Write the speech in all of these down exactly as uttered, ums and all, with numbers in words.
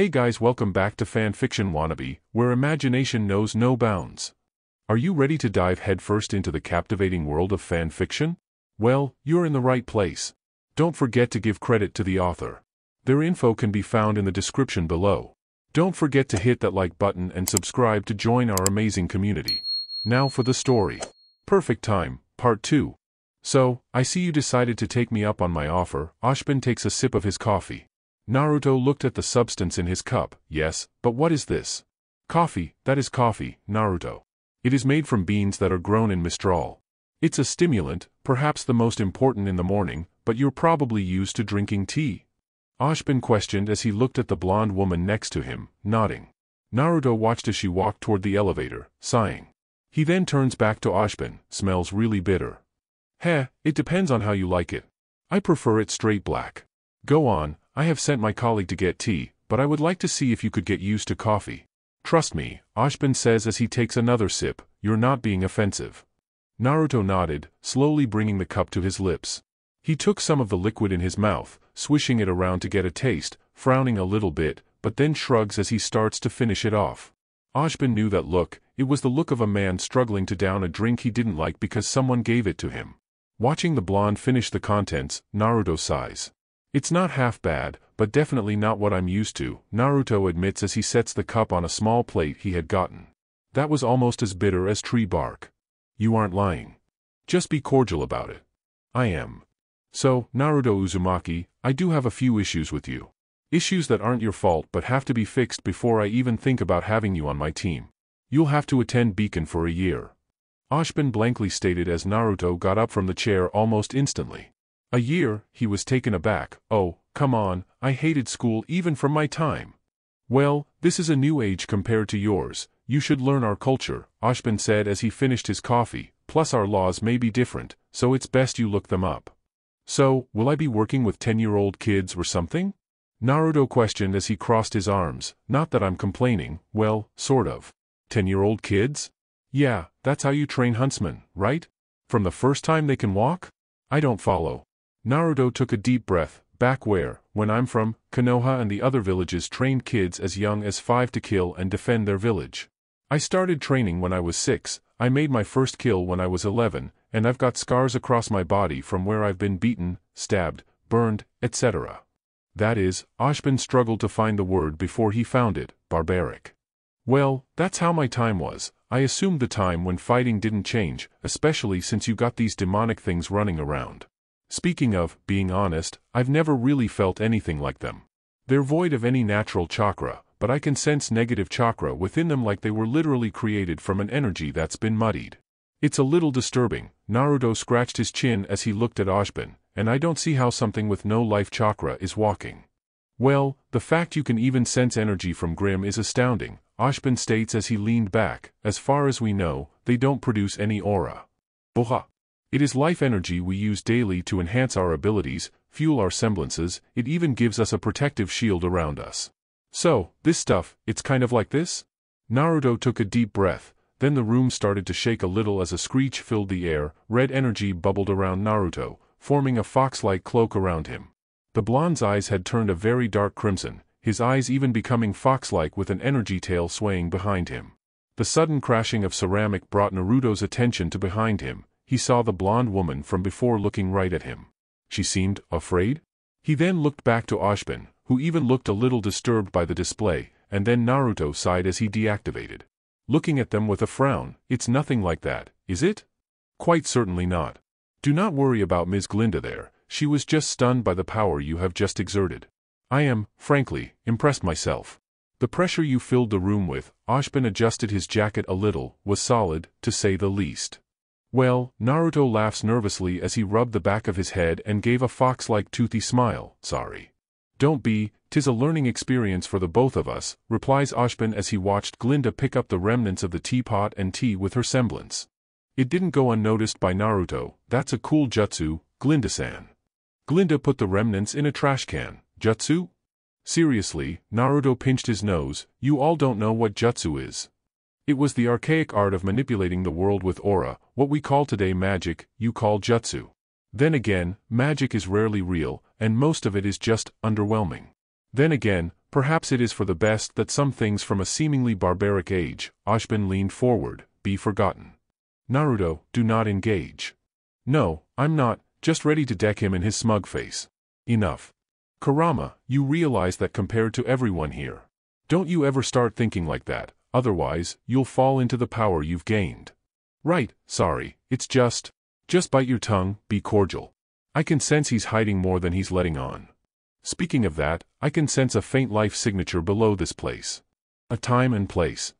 Hey guys, welcome back to Fanfiction Wannabe, where imagination knows no bounds. Are you ready to dive headfirst into the captivating world of fanfiction? Well, you're in the right place. Don't forget to give credit to the author. Their info can be found in the description below. Don't forget to hit that like button and subscribe to join our amazing community. Now for the story. Perfect Time, Part two. So, I see you decided to take me up on my offer. Ashpin takes a sip of his coffee. Naruto looked at the substance in his cup. Yes, but what is this? Coffee, that is coffee, Naruto. It is made from beans that are grown in Mistral. It's a stimulant, perhaps the most important in the morning, but you're probably used to drinking tea. Ashpin questioned as he looked at the blonde woman next to him, nodding. Naruto watched as she walked toward the elevator, sighing. He then turns back to Ashpin. Smells really bitter. Heh, it depends on how you like it. I prefer it straight black. Go on. I have sent my colleague to get tea, but I would like to see if you could get used to coffee. Trust me, Ashpin says as he takes another sip, you're not being offensive. Naruto nodded, slowly bringing the cup to his lips. He took some of the liquid in his mouth, swishing it around to get a taste, frowning a little bit, but then shrugs as he starts to finish it off. Ashpin knew that look. It was the look of a man struggling to down a drink he didn't like because someone gave it to him. Watching the blonde finish the contents, Naruto sighs. It's not half bad, but definitely not what I'm used to, Naruto admits as he sets the cup on a small plate he had gotten. That was almost as bitter as tree bark. You aren't lying. Just be cordial about it. I am. So, Naruto Uzumaki, I do have a few issues with you. Issues that aren't your fault but have to be fixed before I even think about having you on my team. You'll have to attend Beacon for a year. Ashpin blankly stated as Naruto got up from the chair almost instantly. A year, he was taken aback. Oh, come on, I hated school even from my time. Well, this is a new age compared to yours, you should learn our culture, Ashpin said as he finished his coffee, plus our laws may be different, so it's best you look them up. So, will I be working with ten-year-old kids or something? Naruto questioned as he crossed his arms, not that I'm complaining, well, sort of. ten-year-old kids? Yeah, that's how you train huntsmen, right? From the first time they can walk? I don't follow. Naruto took a deep breath. Back where, when I'm from, Konoha and the other villages trained kids as young as five to kill and defend their village. I started training when I was six, I made my first kill when I was eleven, and I've got scars across my body from where I've been beaten, stabbed, burned, et cetera. That is, Ashpin struggled to find the word before he found it, barbaric. Well, that's how my time was. I assumed the time when fighting didn't change, especially since you got these demonic things running around. Speaking of, being honest, I've never really felt anything like them. They're void of any natural chakra, but I can sense negative chakra within them like they were literally created from an energy that's been muddied. It's a little disturbing, Naruto scratched his chin as he looked at Ashpin, and I don't see how something with no life chakra is walking. Well, the fact you can even sense energy from Grimm is astounding, Ashpin states as he leaned back. As far as we know, they don't produce any aura. Boha. It is life energy we use daily to enhance our abilities, fuel our semblances, it even gives us a protective shield around us. So, this stuff, it's kind of like this? Naruto took a deep breath, then the room started to shake a little as a screech filled the air, red energy bubbled around Naruto, forming a fox-like cloak around him. The blonde's eyes had turned a very dark crimson, his eyes even becoming fox-like with an energy tail swaying behind him. The sudden crashing of ceramic brought Naruto's attention to behind him. He saw the blonde woman from before looking right at him. She seemed afraid? He then looked back to Ashpin, who even looked a little disturbed by the display, and then Naruto sighed as he deactivated. Looking at them with a frown, it's nothing like that, is it? Quite certainly not. Do not worry about Miz Glynda there, she was just stunned by the power you have just exerted. I am, frankly, impressed myself. The pressure you filled the room with, Ashpin adjusted his jacket a little, was solid, to say the least. Well, Naruto laughs nervously as he rubbed the back of his head and gave a fox-like toothy smile. Sorry. Don't be, 'tis a learning experience for the both of us, replies Ashpin as he watched Glynda pick up the remnants of the teapot and tea with her semblance. It didn't go unnoticed by Naruto. That's a cool jutsu, Glynda-san. Glynda put the remnants in a trash can. Jutsu? Seriously, Naruto pinched his nose, you all don't know what jutsu is. It was the archaic art of manipulating the world with aura, what we call today magic, you call jutsu. Then again, magic is rarely real, and most of it is just underwhelming. Then again, Perhaps it is for the best that some things from a seemingly barbaric age, Ashpin leaned forward, be forgotten. Naruto, do not engage. No, I'm not, just ready to deck him in his smug face. Enough. Kurama, you realize that compared to everyone here. Don't you ever start thinking like that, otherwise, you'll fall into the power you've gained. Right, sorry, it's just... Just bite your tongue, be cordial. I can sense he's hiding more than he's letting on. Speaking of that, I can sense a faint life signature below this place. A time and place.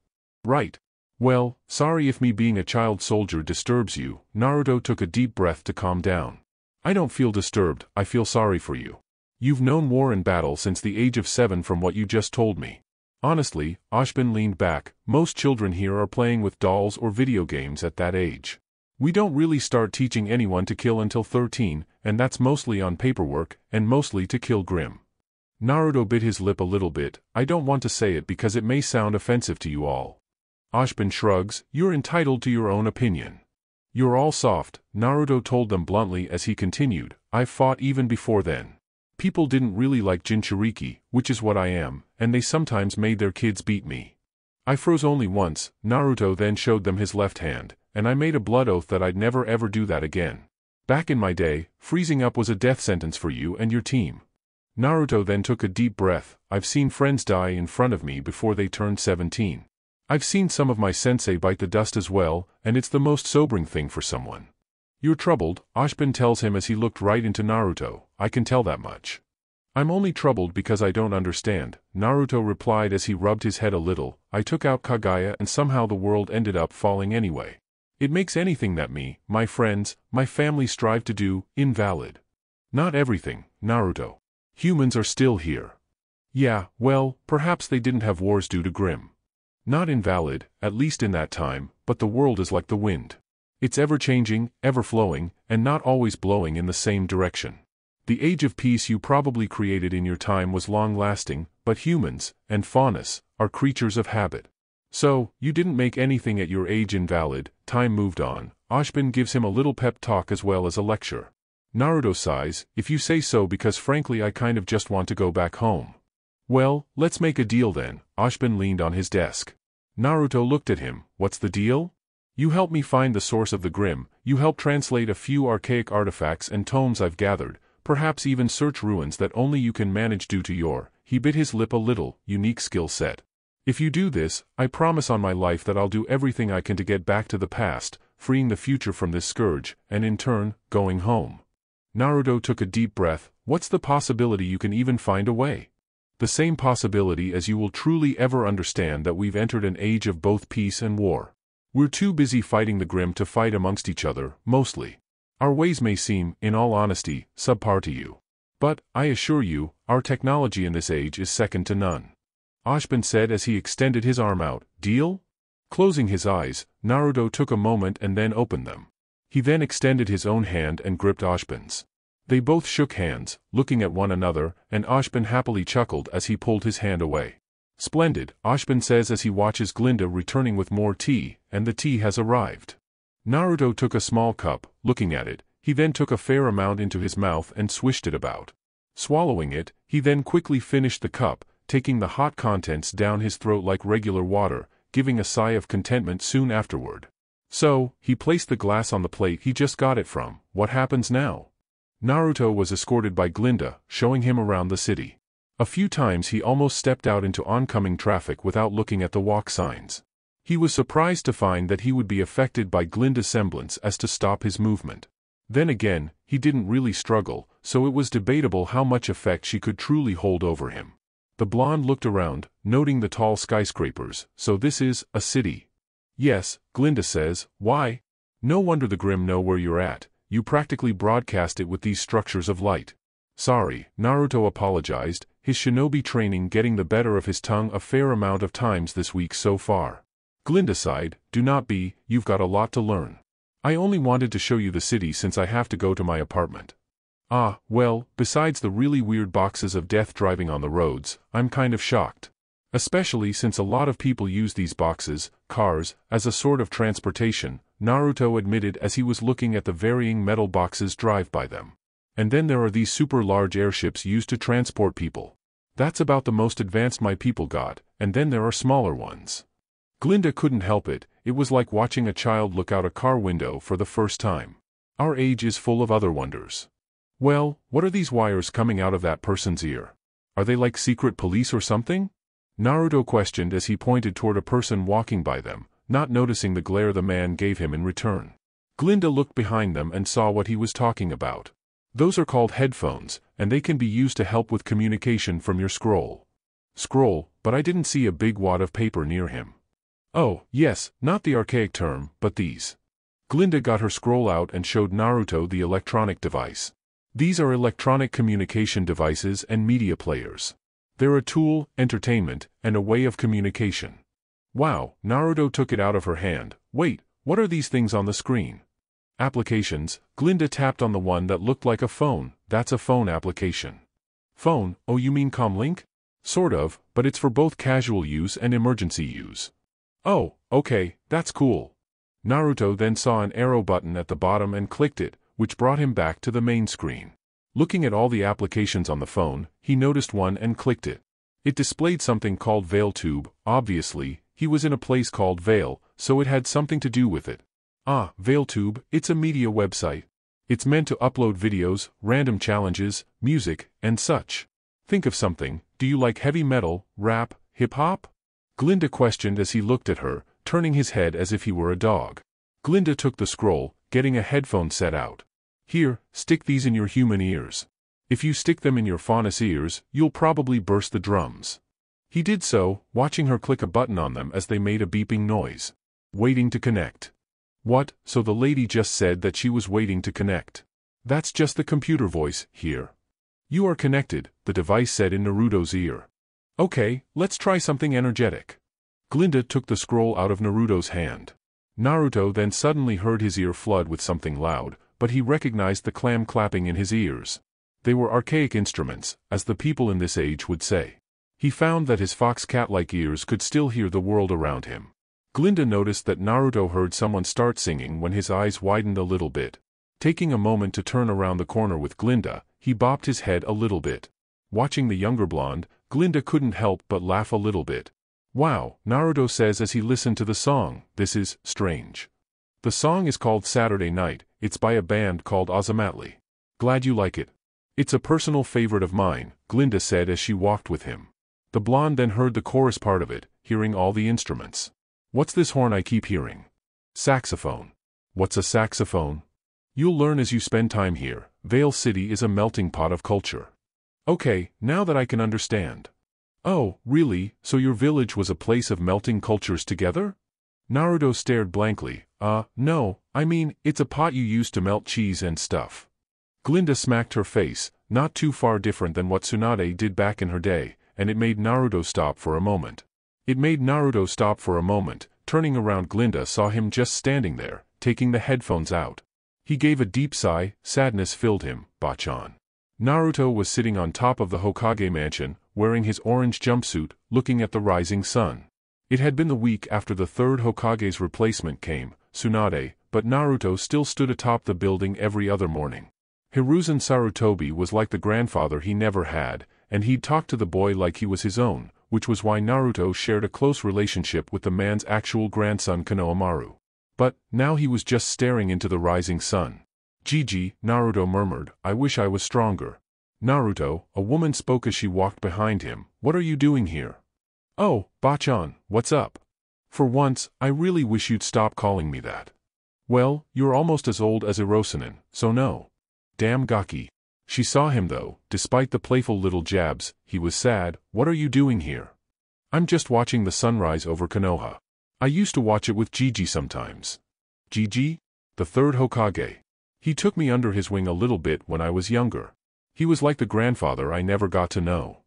Right. Well, sorry if me being a child soldier disturbs you. Naruto took a deep breath to calm down. I don't feel disturbed, I feel sorry for you. You've known war and battle since the age of seven from what you just told me. Honestly, Ashpin leaned back, most children here are playing with dolls or video games at that age. We don't really start teaching anyone to kill until thirteen, and that's mostly on paperwork, and mostly to kill Grimm. Naruto bit his lip a little bit, I don't want to say it because it may sound offensive to you all. Ashpin shrugs, you're entitled to your own opinion. You're all soft, Naruto told them bluntly as he continued, I fought even before then. People didn't really like Jinchuriki, which is what I am, and they sometimes made their kids beat me. I froze only once, Naruto then showed them his left hand, and I made a blood oath that I'd never ever do that again. Back in my day, freezing up was a death sentence for you and your team. Naruto then took a deep breath, I've seen friends die in front of me before they turned seventeen. I've seen some of my sensei bite the dust as well, and it's the most sobering thing for someone. You're troubled, Ashpin tells him as he looked right into Naruto, I can tell that much. I'm only troubled because I don't understand, Naruto replied as he rubbed his head a little, I took out Kaguya and somehow the world ended up falling anyway. It makes anything that me, my friends, my family strive to do, invalid. Not everything, Naruto. Humans are still here. Yeah, well, perhaps they didn't have wars due to Grimm. Not invalid, at least in that time, but the world is like the wind. It's ever-changing, ever-flowing, and not always blowing in the same direction. The age of peace you probably created in your time was long-lasting, but humans, and faunus, are creatures of habit. So, you didn't make anything at your age invalid, time moved on. Ashpin gives him a little pep talk as well as a lecture. Naruto sighs, if you say so because frankly I kind of just want to go back home. Well, let's make a deal then, Ashpin leaned on his desk. Naruto looked at him, what's the deal? You help me find the source of the Grimm, you help translate a few archaic artifacts and tomes I've gathered, perhaps even search ruins that only you can manage due to your, he bit his lip a little, unique skill set. If you do this, I promise on my life that I'll do everything I can to get back to the past, freeing the future from this scourge, and in turn, going home. Naruto took a deep breath, what's the possibility you can even find a way? The same possibility as you will truly ever understand that we've entered an age of both peace and war. We're too busy fighting the Grimm to fight amongst each other, mostly. Our ways may seem, in all honesty, subpar to you. But, I assure you, our technology in this age is second to none. Ashpin said as he extended his arm out, deal? Closing his eyes, Naruto took a moment and then opened them. He then extended his own hand and gripped Ashpin's. They both shook hands, looking at one another, and Ashpin happily chuckled as he pulled his hand away. Splendid, Ashpin says as he watches Glynda returning with more tea, and the tea has arrived. Naruto took a small cup, looking at it, he then took a fair amount into his mouth and swished it about. Swallowing it, he then quickly finished the cup, taking the hot contents down his throat like regular water, giving a sigh of contentment soon afterward. So, he placed the glass on the plate he just got it from, what happens now? Naruto was escorted by Glynda, showing him around the city. A few times he almost stepped out into oncoming traffic without looking at the walk signs. He was surprised to find that he would be affected by Glynda's semblance as to stop his movement. Then again, he didn't really struggle, so it was debatable how much effect she could truly hold over him. The blonde looked around, noting the tall skyscrapers, so this is a city. Yes, Glynda says, why? No wonder the Grimm know where you're at, you practically broadcast it with these structures of light. Sorry, Naruto apologized, his shinobi training getting the better of his tongue a fair amount of times this week so far. Glynda sighed, do not be, you've got a lot to learn. I only wanted to show you the city since I have to go to my apartment. Ah, well, besides the really weird boxes of death driving on the roads, I'm kind of shocked. Especially since a lot of people use these boxes, cars, as a sort of transportation, Naruto admitted as he was looking at the varying metal boxes drive by them. And then there are these super large airships used to transport people. That's about the most advanced my people got, and then there are smaller ones. Glinda couldn't help it, it was like watching a child look out a car window for the first time. Our age is full of other wonders. Well, what are these wires coming out of that person's ear? Are they like secret police or something? Naruto questioned as he pointed toward a person walking by them, not noticing the glare the man gave him in return. Glinda looked behind them and saw what he was talking about. Those are called headphones, and they can be used to help with communication from your scroll. Scroll, but I didn't see a big wad of paper near him. Oh, yes, not the archaic term, but these. Glinda got her scroll out and showed Naruto the electronic device. These are electronic communication devices and media players. They're a tool, entertainment, and a way of communication. Wow, Naruto took it out of her hand. Wait, what are these things on the screen? Applications. Glinda tapped on the one that looked like a phone. That's a phone application. Phone, oh you mean Comlink? Sort of, but it's for both casual use and emergency use. Oh, okay, that's cool. Naruto then saw an arrow button at the bottom and clicked it, which brought him back to the main screen. Looking at all the applications on the phone, he noticed one and clicked it. It displayed something called VeilTube. Obviously, he was in a place called Vale, so it had something to do with it. Ah, VeilTube, it's a media website. It's meant to upload videos, random challenges, music, and such. Think of something, do you like heavy metal, rap, hip-hop? Glinda questioned as he looked at her, turning his head as if he were a dog. Glinda took the scroll, getting a headphone set out. Here, stick these in your human ears. If you stick them in your faunus ears, you'll probably burst the drums. He did so, watching her click a button on them as they made a beeping noise. Waiting to connect. What, so the lady just said that she was waiting to connect. That's just the computer voice, here. You are connected, the device said in Naruto's ear. Okay, let's try something energetic. Glinda took the scroll out of Naruto's hand. Naruto then suddenly heard his ear flood with something loud, but he recognized the clam clapping in his ears. They were archaic instruments, as the people in this age would say. He found that his fox cat-like ears could still hear the world around him. Glinda noticed that Naruto heard someone start singing when his eyes widened a little bit. Taking a moment to turn around the corner with Glinda, he bopped his head a little bit. Watching the younger blonde, Glinda couldn't help but laugh a little bit. Wow, Naruto says as he listened to the song, this is strange. The song is called Saturday Night, it's by a band called Ozamatli. Glad you like it. It's a personal favorite of mine, Glinda said as she walked with him. The blonde then heard the chorus part of it, hearing all the instruments. What's this horn I keep hearing? Saxophone. What's a saxophone? You'll learn as you spend time here, Vale City is a melting pot of culture. Okay, now that I can understand. Oh, really, so your village was a place of melting cultures together? Naruto stared blankly. Uh, no, I mean, it's a pot you use to melt cheese and stuff. Glinda smacked her face, not too far different than what Tsunade did back in her day, and it made Naruto stop for a moment. It made Naruto stop for a moment, turning around Glinda saw him just standing there, taking the headphones out. He gave a deep sigh, sadness filled him, Bachan. Naruto was sitting on top of the Hokage mansion, wearing his orange jumpsuit, looking at the rising sun. It had been the week after the third Hokage's replacement came, Tsunade, but Naruto still stood atop the building every other morning. Hiruzen Sarutobi was like the grandfather he never had, and he'd talk to the boy like he was his own, which was why Naruto shared a close relationship with the man's actual grandson Konohamaru. But, now he was just staring into the rising sun. Gigi, Naruto murmured, I wish I was stronger. Naruto, a woman spoke as she walked behind him, what are you doing here? Oh, Bachan, what's up? For once, I really wish you'd stop calling me that. Well, you're almost as old as Erosunen, so no. Damn Gaki. She saw him though, despite the playful little jabs, he was sad, what are you doing here? I'm just watching the sunrise over Konoha. I used to watch it with Gigi sometimes. Gigi? The third Hokage. He took me under his wing a little bit when I was younger. He was like the grandfather I never got to know.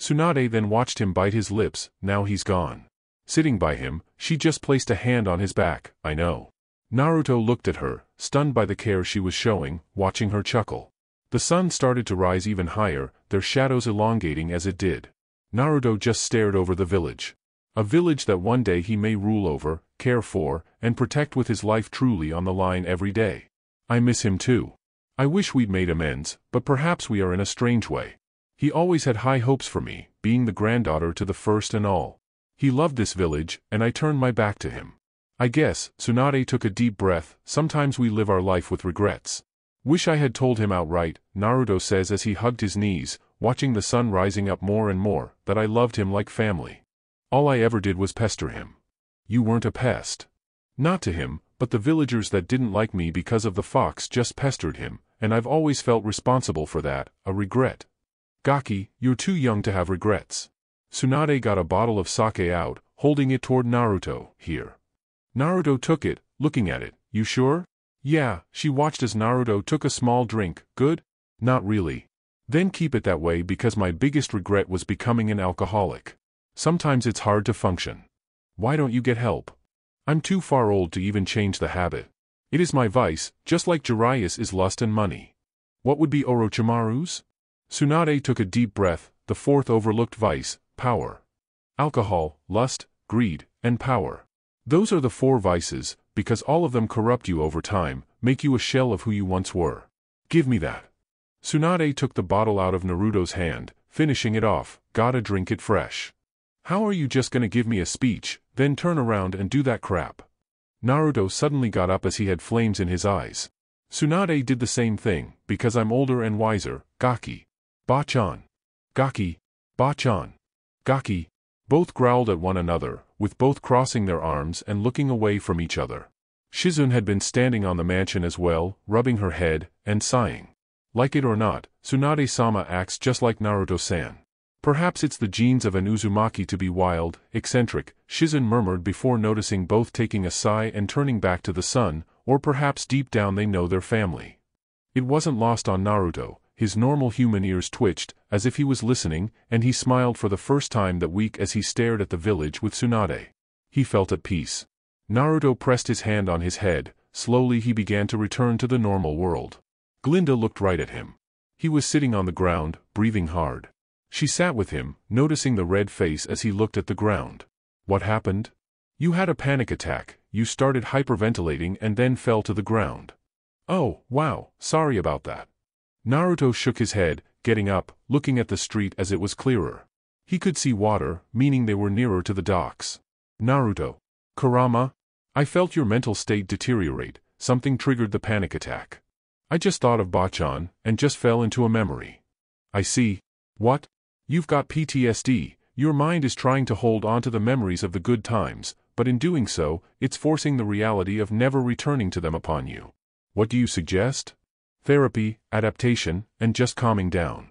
Tsunade then watched him bite his lips, now he's gone. Sitting by him, she just placed a hand on his back, I know. Naruto looked at her, stunned by the care she was showing, watching her chuckle. The sun started to rise even higher, their shadows elongating as it did. Naruto just stared over the village. A village that one day he may rule over, care for, and protect with his life truly on the line every day. I miss him too. I wish we'd made amends, but perhaps we are in a strange way. He always had high hopes for me, being the granddaughter to the first and all. He loved this village, and I turned my back to him. I guess, Tsunade took a deep breath, sometimes we live our life with regrets. Wish I had told him outright, Naruto says as he hugged his knees, watching the sun rising up more and more, that I loved him like family. All I ever did was pester him. You weren't a pest. Not to him, but the villagers that didn't like me because of the fox just pestered him, and I've always felt responsible for that, a regret. Gaki, you're too young to have regrets. Tsunade got a bottle of sake out, holding it toward Naruto, here. Naruto took it, looking at it, you sure? Yeah, she watched as Naruto took a small drink, good? Not really. Then keep it that way because my biggest regret was becoming an alcoholic. Sometimes it's hard to function. Why don't you get help? I'm too far old to even change the habit. It is my vice, just like Jiraiya's is lust and money. What would be Orochimaru's? Tsunade took a deep breath, the fourth overlooked vice, power. Alcohol, lust, greed, and power. Those are the four vices, because all of them corrupt you over time, make you a shell of who you once were. Give me that. Tsunade took the bottle out of Naruto's hand, finishing it off, gotta drink it fresh. How are you just gonna give me a speech, then turn around and do that crap? Naruto suddenly got up as he had flames in his eyes. Tsunade did the same thing, because I'm older and wiser, Gaki. Ba-chan. Gaki. Ba-chan. Gaki. Both growled at one another, with both crossing their arms and looking away from each other. Shizune had been standing on the mansion as well, rubbing her head, and sighing. Like it or not, Tsunade-sama acts just like Naruto-san. Perhaps it's the genes of an Uzumaki to be wild, eccentric, Shizune murmured before noticing both taking a sigh and turning back to the sun, or perhaps deep down they know their family. It wasn't lost on Naruto, his normal human ears twitched, as if he was listening, and he smiled for the first time that week as he stared at the village with Tsunade. He felt at peace. Naruto pressed his hand on his head, slowly he began to return to the normal world. Glynda looked right at him. He was sitting on the ground, breathing hard. She sat with him, noticing the red face as he looked at the ground. What happened? You had a panic attack, you started hyperventilating and then fell to the ground. Oh, wow, sorry about that. Naruto shook his head, getting up, looking at the street as it was clearer. He could see water, meaning they were nearer to the docks. Naruto. Kurama, I felt your mental state deteriorate, something triggered the panic attack. I just thought of Bachan, and just fell into a memory. I see. What? You've got P T S D, your mind is trying to hold on to the memories of the good times, but in doing so, it's forcing the reality of never returning to them upon you. What do you suggest? Therapy, adaptation, and just calming down.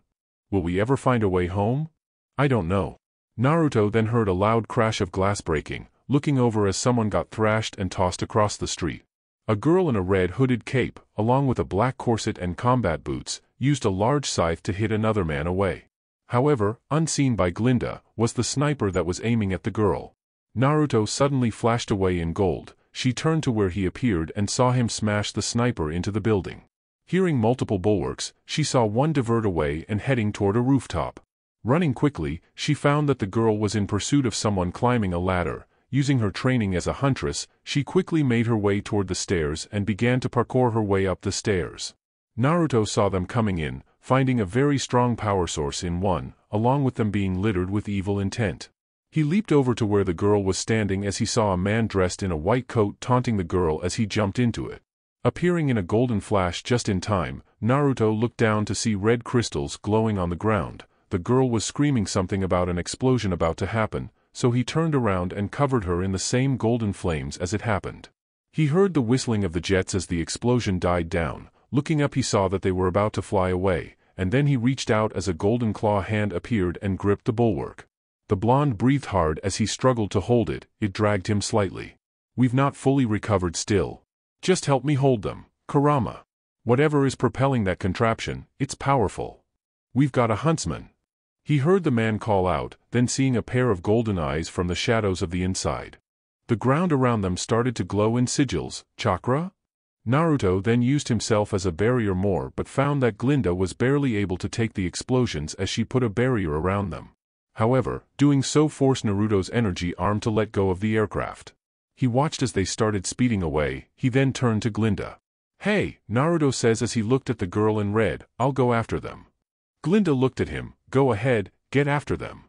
Will we ever find a way home? I don't know. Naruto then heard a loud crash of glass breaking, looking over as someone got thrashed and tossed across the street. A girl in a red hooded cape, along with a black corset and combat boots, used a large scythe to hit another man away. However, unseen by Glynda, was the sniper that was aiming at the girl. Naruto suddenly flashed away in gold, she turned to where he appeared and saw him smash the sniper into the building. Hearing multiple bulwarks, she saw one divert away and heading toward a rooftop. Running quickly, she found that the girl was in pursuit of someone climbing a ladder. Using her training as a huntress, she quickly made her way toward the stairs and began to parkour her way up the stairs. Naruto saw them coming in, finding a very strong power source in one, along with them being littered with evil intent. He leaped over to where the girl was standing as he saw a man dressed in a white coat taunting the girl as he jumped into it. Appearing in a golden flash just in time, Naruto looked down to see red crystals glowing on the ground. The girl was screaming something about an explosion about to happen, so he turned around and covered her in the same golden flames as it happened. He heard the whistling of the jets as the explosion died down. Looking up he saw that they were about to fly away, and then he reached out as a golden claw hand appeared and gripped the bulwark. The blonde breathed hard as he struggled to hold it, it dragged him slightly. We've not fully recovered still. Just help me hold them, Kurama. Whatever is propelling that contraption, it's powerful. We've got a huntsman. He heard the man call out, then seeing a pair of golden eyes from the shadows of the inside. The ground around them started to glow in sigils, chakra? Naruto then used himself as a barrier more but found that Glynda was barely able to take the explosions as she put a barrier around them. However, doing so forced Naruto's energy arm to let go of the aircraft. He watched as they started speeding away, he then turned to Glynda. Hey, Naruto says as he looked at the girl in red, I'll go after them. Glynda looked at him, Go ahead, get after them.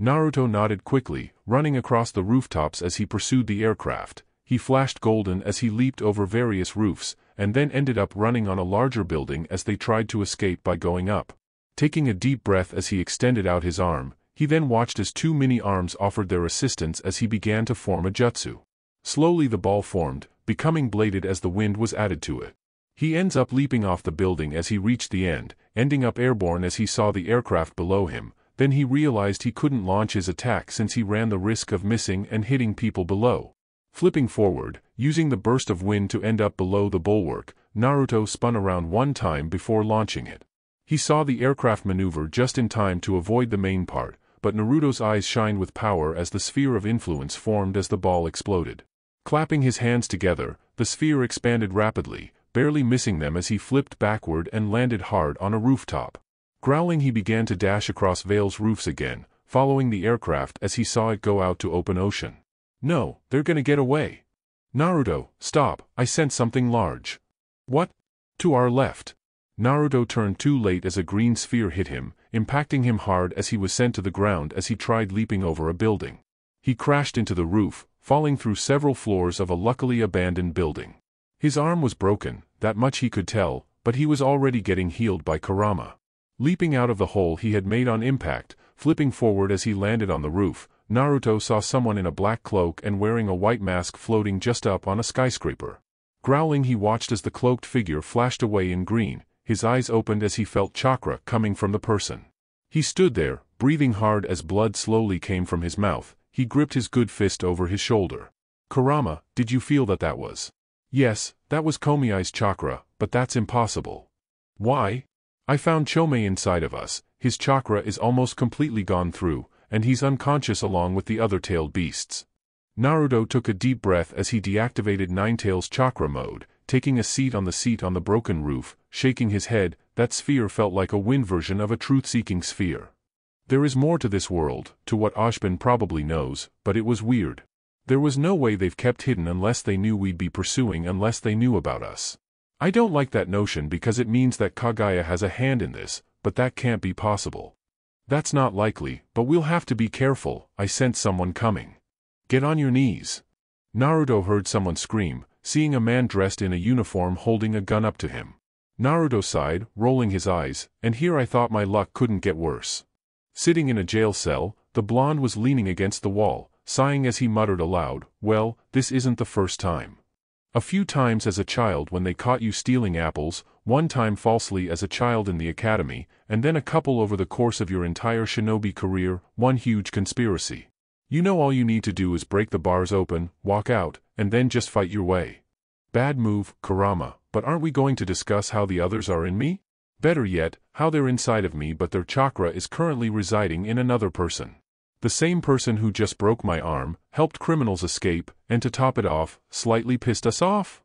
Naruto nodded quickly, running across the rooftops as he pursued the aircraft. He flashed golden as he leaped over various roofs, and then ended up running on a larger building as they tried to escape by going up. Taking a deep breath as he extended out his arm, he then watched as two mini-arms offered their assistance as he began to form a jutsu. Slowly the ball formed, becoming bladed as the wind was added to it. He ends up leaping off the building as he reached the end, ending up airborne as he saw the aircraft below him. Then he realized he couldn't launch his attack since he ran the risk of missing and hitting people below. Flipping forward, using the burst of wind to end up below the bulwark, Naruto spun around one time before launching it. He saw the aircraft maneuver just in time to avoid the main part, but Naruto's eyes shined with power as the sphere of influence formed as the ball exploded. Clapping his hands together, the sphere expanded rapidly, barely missing them as he flipped backward and landed hard on a rooftop. Growling, he began to dash across Vale's roofs again, following the aircraft as he saw it go out to open ocean. No, they're gonna get away. Naruto, stop, I sense something large. What? To our left. Naruto turned too late as a green sphere hit him, impacting him hard as he was sent to the ground as he tried leaping over a building. He crashed into the roof, falling through several floors of a luckily abandoned building. His arm was broken, that much he could tell, but he was already getting healed by Kurama. Leaping out of the hole he had made on impact, flipping forward as he landed on the roof, Naruto saw someone in a black cloak and wearing a white mask floating just up on a skyscraper. Growling, he watched as the cloaked figure flashed away in green, his eyes opened as he felt chakra coming from the person. He stood there, breathing hard as blood slowly came from his mouth. He gripped his good fist over his shoulder. Kurama, did you feel that that was? Yes, that was Komei's chakra, but that's impossible. Why? I found Chomei inside of us, his chakra is almost completely gone through, and he's unconscious along with the other tailed beasts. Naruto took a deep breath as he deactivated Ninetales' chakra mode, taking a seat on the seat on the broken roof, shaking his head. That sphere felt like a wind version of a truth-seeking sphere. There is more to this world, to what Ashpin probably knows, but it was weird. There was no way they've kept hidden unless they knew we'd be pursuing unless they knew about us. I don't like that notion because it means that Kaguya has a hand in this, but that can't be possible. That's not likely, but we'll have to be careful. I sense someone coming. Get on your knees. Naruto heard someone scream, seeing a man dressed in a uniform holding a gun up to him. Naruto sighed, rolling his eyes, and here I thought my luck couldn't get worse. Sitting in a jail cell, the blonde was leaning against the wall, sighing as he muttered aloud, well, this isn't the first time. A few times as a child when they caught you stealing apples, one time falsely as a child in the academy, and then a couple over the course of your entire shinobi career, one huge conspiracy. You know all you need to do is break the bars open, walk out, and then just fight your way. Bad move, Kurama, but aren't we going to discuss how the others are in me? Better yet, how they're inside of me but their chakra is currently residing in another person. The same person who just broke my arm, helped criminals escape, and to top it off, slightly pissed us off?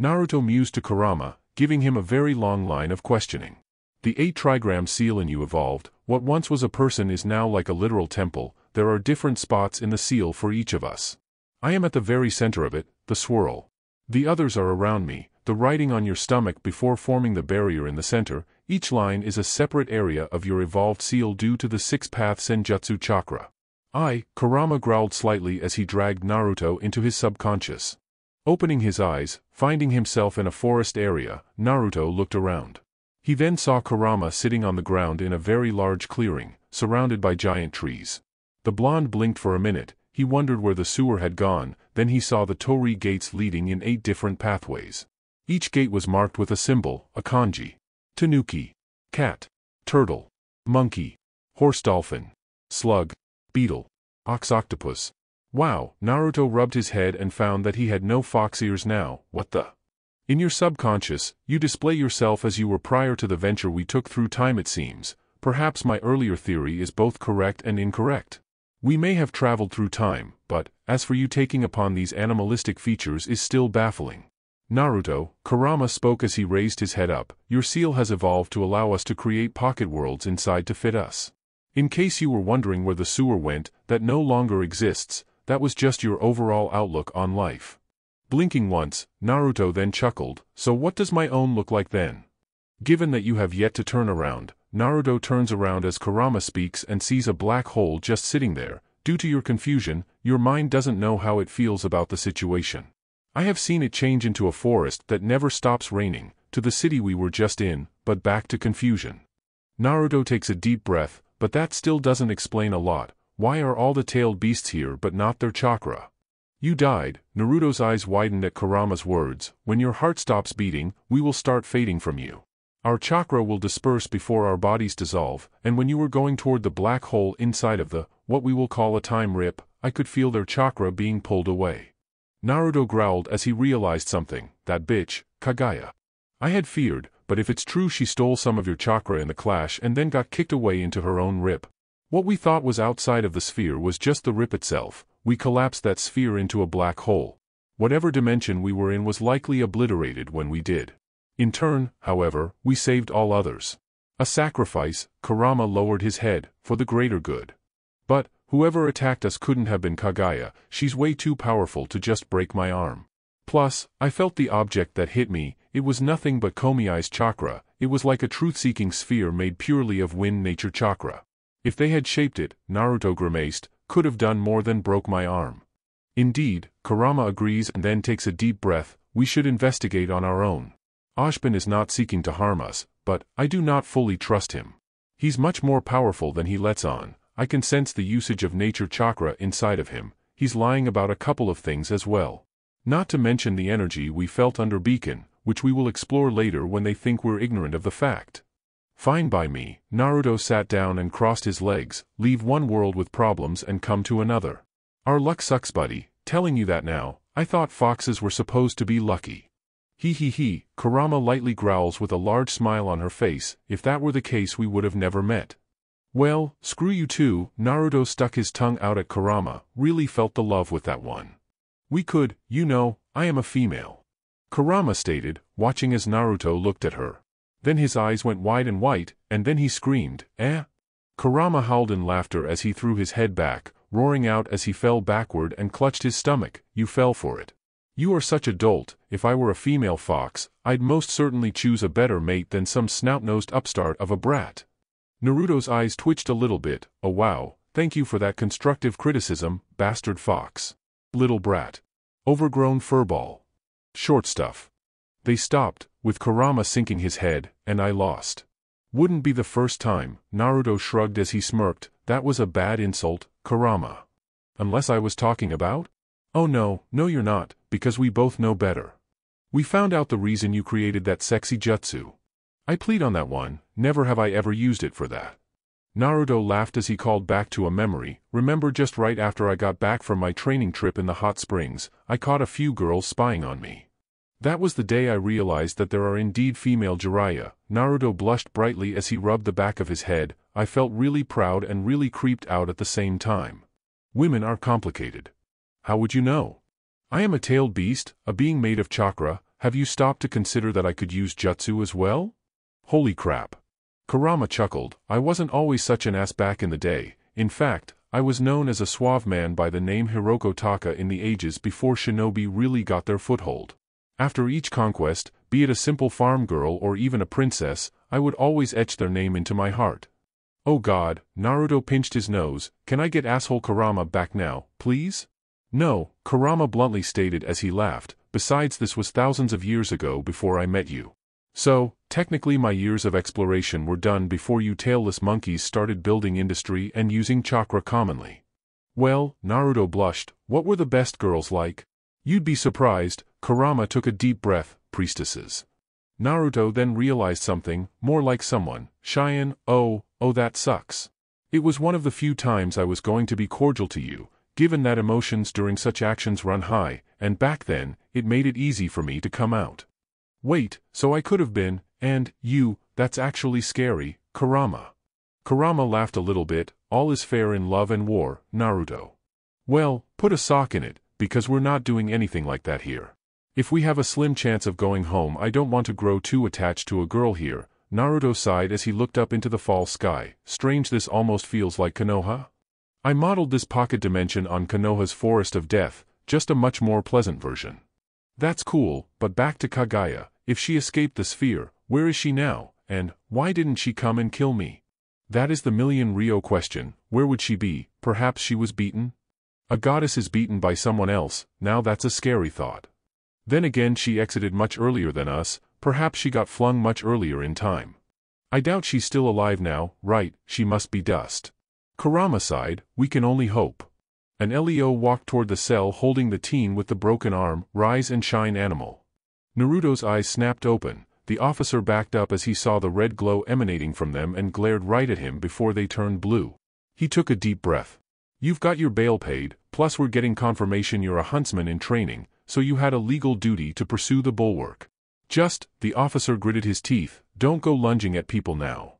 Naruto mused to Kurama, giving him a very long line of questioning. The eight trigram seal in you evolved, what once was a person is now like a literal temple, there are different spots in the seal for each of us. I am at the very center of it, the swirl. The others are around me, the writing on your stomach before forming the barrier in the center, each line is a separate area of your evolved seal due to the six-path senjutsu chakra. I, Kurama growled slightly as he dragged Naruto into his subconscious. Opening his eyes, finding himself in a forest area, Naruto looked around. He then saw Kurama sitting on the ground in a very large clearing, surrounded by giant trees. The blonde blinked for a minute, he wondered where the sewer had gone, then he saw the torii gates leading in eight different pathways. Each gate was marked with a symbol, a kanji. Tanuki. Cat. Turtle. Monkey. Horse dolphin. Slug. Beetle. Ox octopus. Wow, Naruto rubbed his head and found that he had no fox ears now, what the? In your subconscious, you display yourself as you were prior to the venture we took through time it seems. Perhaps my earlier theory is both correct and incorrect. We may have traveled through time, but, as for you taking upon these animalistic features is still baffling. Naruto, Kurama spoke as he raised his head up, your seal has evolved to allow us to create pocket worlds inside to fit us. In case you were wondering where the sewer went, that no longer exists, that was just your overall outlook on life. Blinking once, Naruto then chuckled, so what does my own look like then? Given that you have yet to turn around, Naruto turns around as Kurama speaks and sees a black hole just sitting there. Due to your confusion, your mind doesn't know how it feels about the situation. I have seen it change into a forest that never stops raining, to the city we were just in, but back to confusion. Naruto takes a deep breath, but that still doesn't explain a lot. Why are all the tailed beasts here but not their chakra? You died. Naruto's eyes widened at Kurama's words. When your heart stops beating, we will start fading from you. Our chakra will disperse before our bodies dissolve, and when you were going toward the black hole inside of the, what we will call a time rip, I could feel their chakra being pulled away. Naruto growled as he realized something. That bitch, Kaguya. I had feared, but if it's true she stole some of your chakra in the clash and then got kicked away into her own rip. What we thought was outside of the sphere was just the rip itself. We collapsed that sphere into a black hole. Whatever dimension we were in was likely obliterated when we did. In turn, however, we saved all others. A sacrifice. Kurama lowered his head, for the greater good. But, whoever attacked us couldn't have been Kaguya. She's way too powerful to just break my arm. Plus, I felt the object that hit me, it was nothing but Komiyai's chakra, it was like a truth-seeking sphere made purely of wind nature chakra. If they had shaped it, Naruto grimaced, could have done more than broke my arm. Indeed, Kurama agrees and then takes a deep breath, we should investigate on our own. Ashpin is not seeking to harm us, but, I do not fully trust him. He's much more powerful than he lets on. I can sense the usage of nature chakra inside of him, he's lying about a couple of things as well. Not to mention the energy we felt under Beacon, which we will explore later when they think we're ignorant of the fact. Fine by me. Naruto sat down and crossed his legs, leave one world with problems and come to another. Our luck sucks, buddy, telling you that now, I thought foxes were supposed to be lucky. He he he, Kurama lightly growls with a large smile on her face, if that were the case we would have never met. Well, screw you too. Naruto stuck his tongue out at Kurama, really felt the love with that one. We could, you know, I am a female. Kurama stated, watching as Naruto looked at her. Then his eyes went wide and white, and then he screamed, eh? Kurama howled in laughter as he threw his head back, roaring out as he fell backward and clutched his stomach, you fell for it. You are such a dolt, if I were a female fox, I'd most certainly choose a better mate than some snout-nosed upstart of a brat. Naruto's eyes twitched a little bit. Oh wow, thank you for that constructive criticism, bastard fox. Little brat. Overgrown furball. Short stuff. They stopped, with Kurama sinking his head, and I lost. Wouldn't be the first time. Naruto shrugged as he smirked, that was a bad insult, Kurama. Unless I was talking about? Oh no, no you're not, because we both know better. We found out the reason you created that sexy jutsu. I plead on that one, never have I ever used it for that. Naruto laughed as he called back to a memory, remember just right after I got back from my training trip in the hot springs, I caught a few girls spying on me. That was the day I realized that there are indeed female Jiraiya. Naruto blushed brightly as he rubbed the back of his head, I felt really proud and really creeped out at the same time. Women are complicated. How would you know? I am a tailed beast, a being made of chakra, have you stopped to consider that I could use jutsu as well? Holy crap. Kurama chuckled, I wasn't always such an ass back in the day, in fact, I was known as a suave man by the name Hiroko Taka in the ages before shinobi really got their foothold. After each conquest, be it a simple farm girl or even a princess, I would always etch their name into my heart. Oh god, Naruto pinched his nose, can I get asshole Kurama back now, please? No, Kurama bluntly stated as he laughed, besides this was thousands of years ago before I met you. So, technically my years of exploration were done before you tailless monkeys started building industry and using chakra commonly. Well, Naruto blushed, what were the best girls like? You'd be surprised. Kurama took a deep breath, priestesses. Naruto then realized something, more like someone, Cheyenne, oh, oh that sucks. It was one of the few times I was going to be cordial to you, given that emotions during such actions run high, and back then, it made it easy for me to come out. Wait, so I could have been, and, you, that's actually scary, Kurama. Kurama laughed a little bit, all is fair in love and war, Naruto. Well, put a sock in it, because we're not doing anything like that here. If we have a slim chance of going home I don't want to grow too attached to a girl here, Naruto sighed as he looked up into the fall sky, strange this almost feels like Konoha. I modeled this pocket dimension on Konoha's Forest of Death, just a much more pleasant version. That's cool, but back to Kaguya. If she escaped the sphere, where is she now, and, why didn't she come and kill me? That is the million Rio question. Where would she be? Perhaps she was beaten? A goddess is beaten by someone else, now that's a scary thought. Then again she exited much earlier than us, perhaps she got flung much earlier in time. I doubt she's still alive now, right, she must be dust. Kurama sighed, we can only hope. An Leo walked toward the cell holding the teen with the broken arm, rise and shine animal. Naruto's eyes snapped open, the officer backed up as he saw the red glow emanating from them and glared right at him before they turned blue. He took a deep breath. You've got your bail paid, plus we're getting confirmation you're a huntsman in training, so you had a legal duty to pursue the bulwark. Just, the officer gritted his teeth, don't go lunging at people now.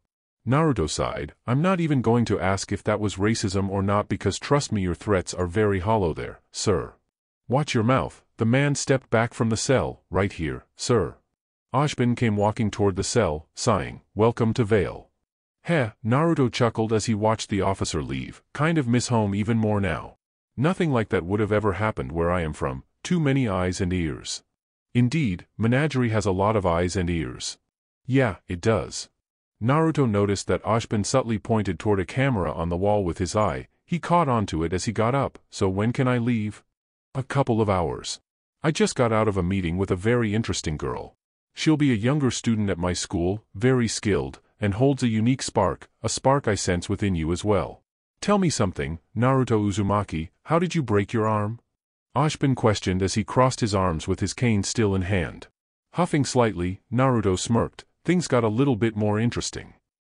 Naruto sighed, I'm not even going to ask if that was racism or not because trust me your threats are very hollow there, sir. Watch your mouth, the man stepped back from the cell, right here, sir. Ashpin came walking toward the cell, sighing, welcome to Vale. Heh, Naruto chuckled as he watched the officer leave, kind of miss home even more now. Nothing like that would have ever happened where I am from, too many eyes and ears. Indeed, Menagerie has a lot of eyes and ears. Yeah, it does. Naruto noticed that Ashpin subtly pointed toward a camera on the wall with his eye, he caught onto it as he got up, so when can I leave? A couple of hours. I just got out of a meeting with a very interesting girl. She'll be a younger student at my school, very skilled, and holds a unique spark, a spark I sense within you as well. Tell me something, Naruto Uzumaki, how did you break your arm? Ashpin questioned as he crossed his arms with his cane still in hand. Huffing slightly, Naruto smirked, things got a little bit more interesting.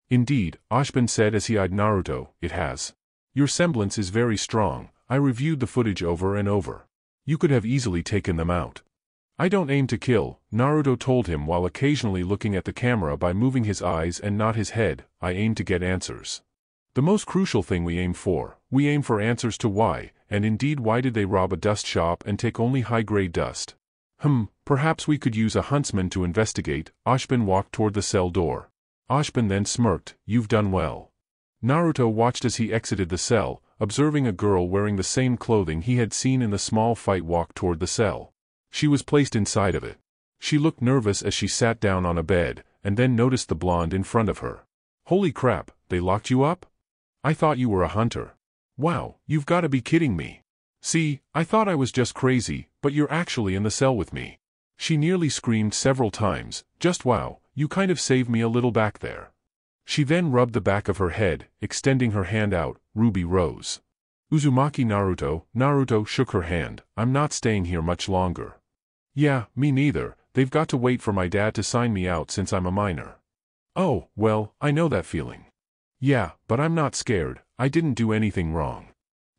Indeed, Ashpin said as he eyed Naruto, it has. Your semblance is very strong, I reviewed the footage over and over. You could have easily taken them out. I don't aim to kill, Naruto told him while occasionally looking at the camera by moving his eyes and not his head, I aim to get answers. The most crucial thing we aim for, we aim for answers to why, and indeed why did they rob a dust shop and take only high-grade dust? Hmm, perhaps we could use a huntsman to investigate, Ashpin walked toward the cell door. Ashpin then smirked, you've done well. Naruto watched as he exited the cell, observing a girl wearing the same clothing he had seen in the small fight walk toward the cell. She was placed inside of it. She looked nervous as she sat down on a bed, and then noticed the blonde in front of her. Holy crap, they locked you up? I thought you were a hunter. Wow, you've got to be kidding me. See, I thought I was just crazy, but you're actually in the cell with me. She nearly screamed several times, just wow, you kind of saved me a little back there. She then rubbed the back of her head, extending her hand out, Ruby Rose. Uzumaki Naruto, Naruto shook her hand, I'm not staying here much longer. Yeah, me neither, they've got to wait for my dad to sign me out since I'm a minor. Oh, well, I know that feeling. Yeah, but I'm not scared, I didn't do anything wrong.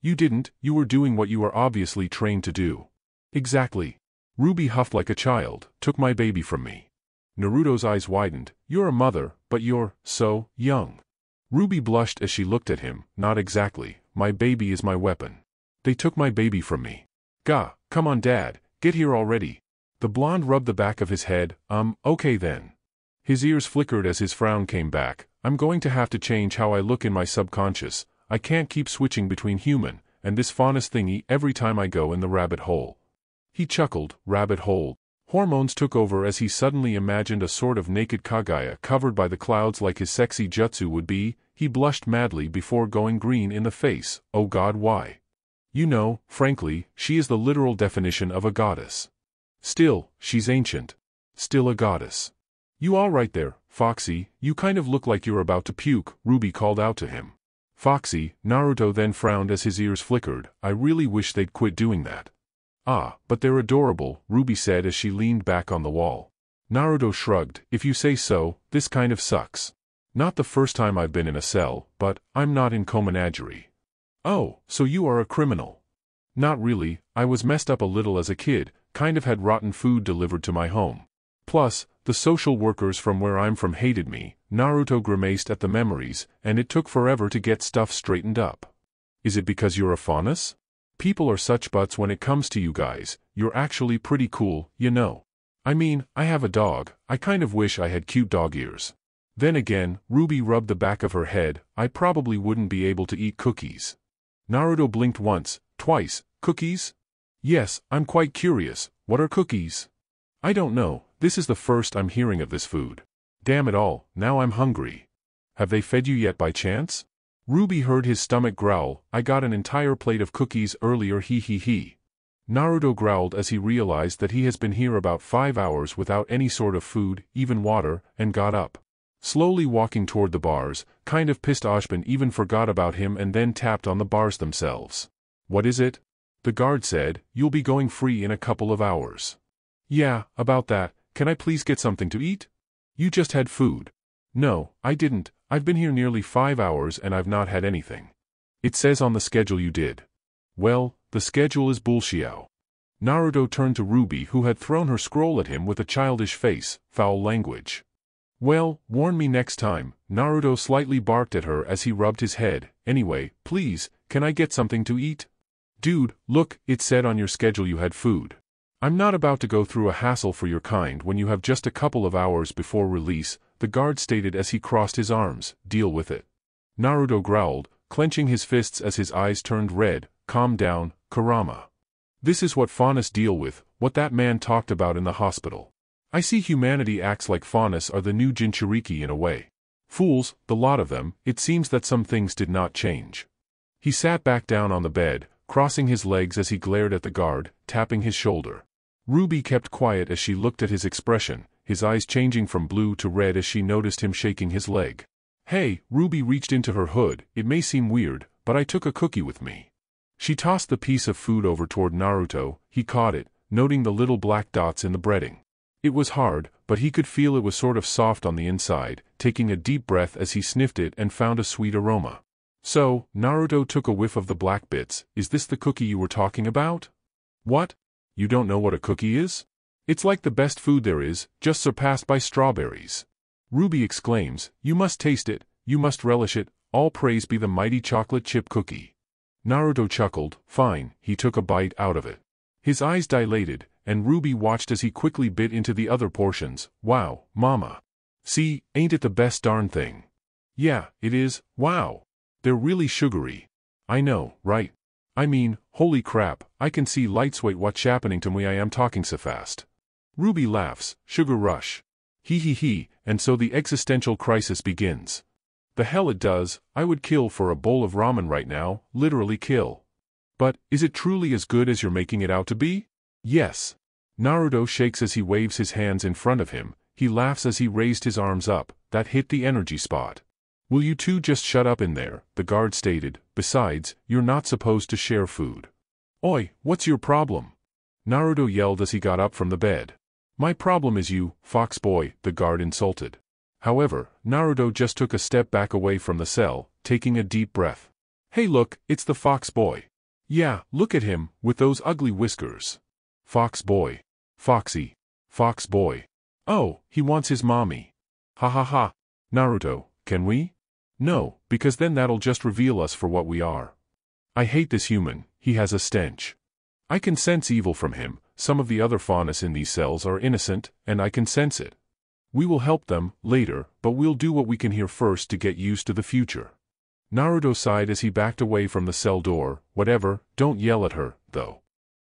You didn't, you were doing what you were obviously trained to do. Exactly. Ruby huffed like a child, took my baby from me. Naruto's eyes widened, you're a mother, but you're, so, young. Ruby blushed as she looked at him, not exactly, my baby is my weapon. They took my baby from me. Gah, come on dad, get here already. The blonde rubbed the back of his head, um, okay then. His ears flickered as his frown came back, I'm going to have to change how I look in my subconscious, I can't keep switching between human, and this faunus thingy every time I go in the rabbit hole. He chuckled, rabbit hole. Hormones took over as he suddenly imagined a sort of naked Kaguya covered by the clouds like his sexy jutsu would be, he blushed madly before going green in the face, oh god why? You know, frankly, she is the literal definition of a goddess. Still, she's ancient. Still a goddess. You all right there, Foxy, you kind of look like you're about to puke, Ruby called out to him. Foxy, Naruto then frowned as his ears flickered, I really wish they'd quit doing that. Ah, but they're adorable, Ruby said as she leaned back on the wall. Naruto shrugged, if you say so, this kind of sucks. Not the first time I've been in a cell, but, I'm not in co-menagerie. Oh, so you are a criminal. Not really, I was messed up a little as a kid, kind of had rotten food delivered to my home. Plus, the social workers from where I'm from hated me, Naruto grimaced at the memories, and it took forever to get stuff straightened up. Is it because you're a faunus? People are such butts when it comes to you guys, you're actually pretty cool, you know. I mean, I have a dog, I kind of wish I had cute dog ears. Then again, Ruby rubbed the back of her head, I probably wouldn't be able to eat cookies. Naruto blinked once, twice, cookies? Yes, I'm quite curious, what are cookies? I don't know. This is the first I'm hearing of this food. Damn it all, now I'm hungry. Have they fed you yet by chance? Ruby heard his stomach growl, I got an entire plate of cookies earlier, hee hee hee. Naruto growled as he realized that he has been here about five hours without any sort of food, even water, and got up. Slowly walking toward the bars, kind of pissed Ashpin even forgot about him and then tapped on the bars themselves. What is it? The guard said, you'll be going free in a couple of hours. Yeah, about that, can I please get something to eat? You just had food. No, I didn't, I've been here nearly five hours and I've not had anything. It says on the schedule you did. Well, the schedule is bullshit. Naruto turned to Ruby, who had thrown her scroll at him with a childish face, foul language. Well, warn me next time, Naruto slightly barked at her as he rubbed his head. Anyway, please, can I get something to eat? Dude, look, it said on your schedule you had food. I'm not about to go through a hassle for your kind when you have just a couple of hours before release, the guard stated as he crossed his arms, deal with it. Naruto growled, clenching his fists as his eyes turned red, calm down, Kurama. This is what Faunus deal with, what that man talked about in the hospital. I see humanity acts like Faunus are the new Jinchuriki in a way. Fools, the lot of them, it seems that some things did not change. He sat back down on the bed, crossing his legs as he glared at the guard, tapping his shoulder. Ruby kept quiet as she looked at his expression, his eyes changing from blue to red as she noticed him shaking his leg. Hey, Ruby reached into her hood, it may seem weird, but I took a cookie with me. She tossed the piece of food over toward Naruto, he caught it, noting the little black dots in the breading. It was hard, but he could feel it was sort of soft on the inside, taking a deep breath as he sniffed it and found a sweet aroma. So, Naruto took a whiff of the black bits, is this the cookie you were talking about? What? You don't know what a cookie is? It's like the best food there is, just surpassed by strawberries. Ruby exclaims, you must taste it, you must relish it, all praise be the mighty chocolate chip cookie. Naruto chuckled, fine, he took a bite out of it. His eyes dilated, and Ruby watched as he quickly bit into the other portions, wow, mama. See, ain't it the best darn thing? Yeah, it is, wow. They're really sugary. I know, right? I mean, holy crap, I can see lightsweight what's happening to me, I am talking so fast. Ruby laughs, sugar rush. Hee hee hee, and so the existential crisis begins. The hell it does, I would kill for a bowl of ramen right now, literally kill. But, is it truly as good as you're making it out to be? Yes. Naruto shakes as he waves his hands in front of him, he laughs as he raised his arms up, that hit the energy spot. Will you two just shut up in there, the guard stated, besides, you're not supposed to share food. Oi, what's your problem? Naruto yelled as he got up from the bed. My problem is you, fox boy, the guard insulted. However, Naruto just took a step back away from the cell, taking a deep breath. Hey look, it's the fox boy. Yeah, look at him, with those ugly whiskers. Fox boy. Foxy. Fox boy. Oh, he wants his mommy. Ha ha ha. Naruto, can we? No, because then that'll just reveal us for what we are. I hate this human, he has a stench. I can sense evil from him, some of the other Faunus in these cells are innocent, and I can sense it. We will help them, later, but we'll do what we can here first to get used to the future. Naruto sighed as he backed away from the cell door, whatever, don't yell at her, though.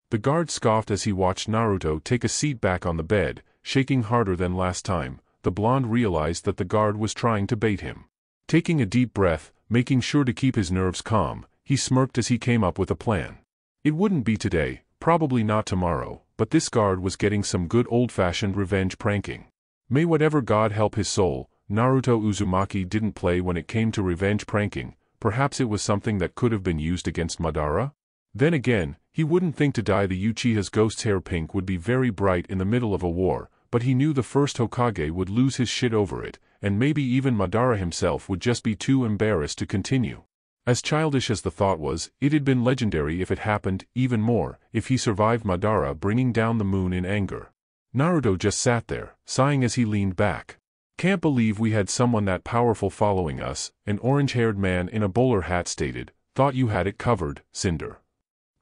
The guard scoffed as he watched Naruto take a seat back on the bed, shaking harder than last time, the blonde realized that the guard was trying to bait him. Taking a deep breath, making sure to keep his nerves calm, he smirked as he came up with a plan. It wouldn't be today, probably not tomorrow, but this guard was getting some good old-fashioned revenge pranking. May whatever god help his soul, Naruto Uzumaki didn't play when it came to revenge pranking, perhaps it was something that could have been used against Madara? Then again, he wouldn't think to dye the Uchiha's ghost's hair pink would be very bright in the middle of a war, but he knew the first Hokage would lose his shit over it, and maybe even Madara himself would just be too embarrassed to continue. As childish as the thought was, it had been legendary if it happened, even more, if he survived Madara bringing down the moon in anger. Naruto just sat there, sighing as he leaned back. Can't believe we had someone that powerful following us, an orange-haired man in a bowler hat stated, thought you had it covered, Cinder.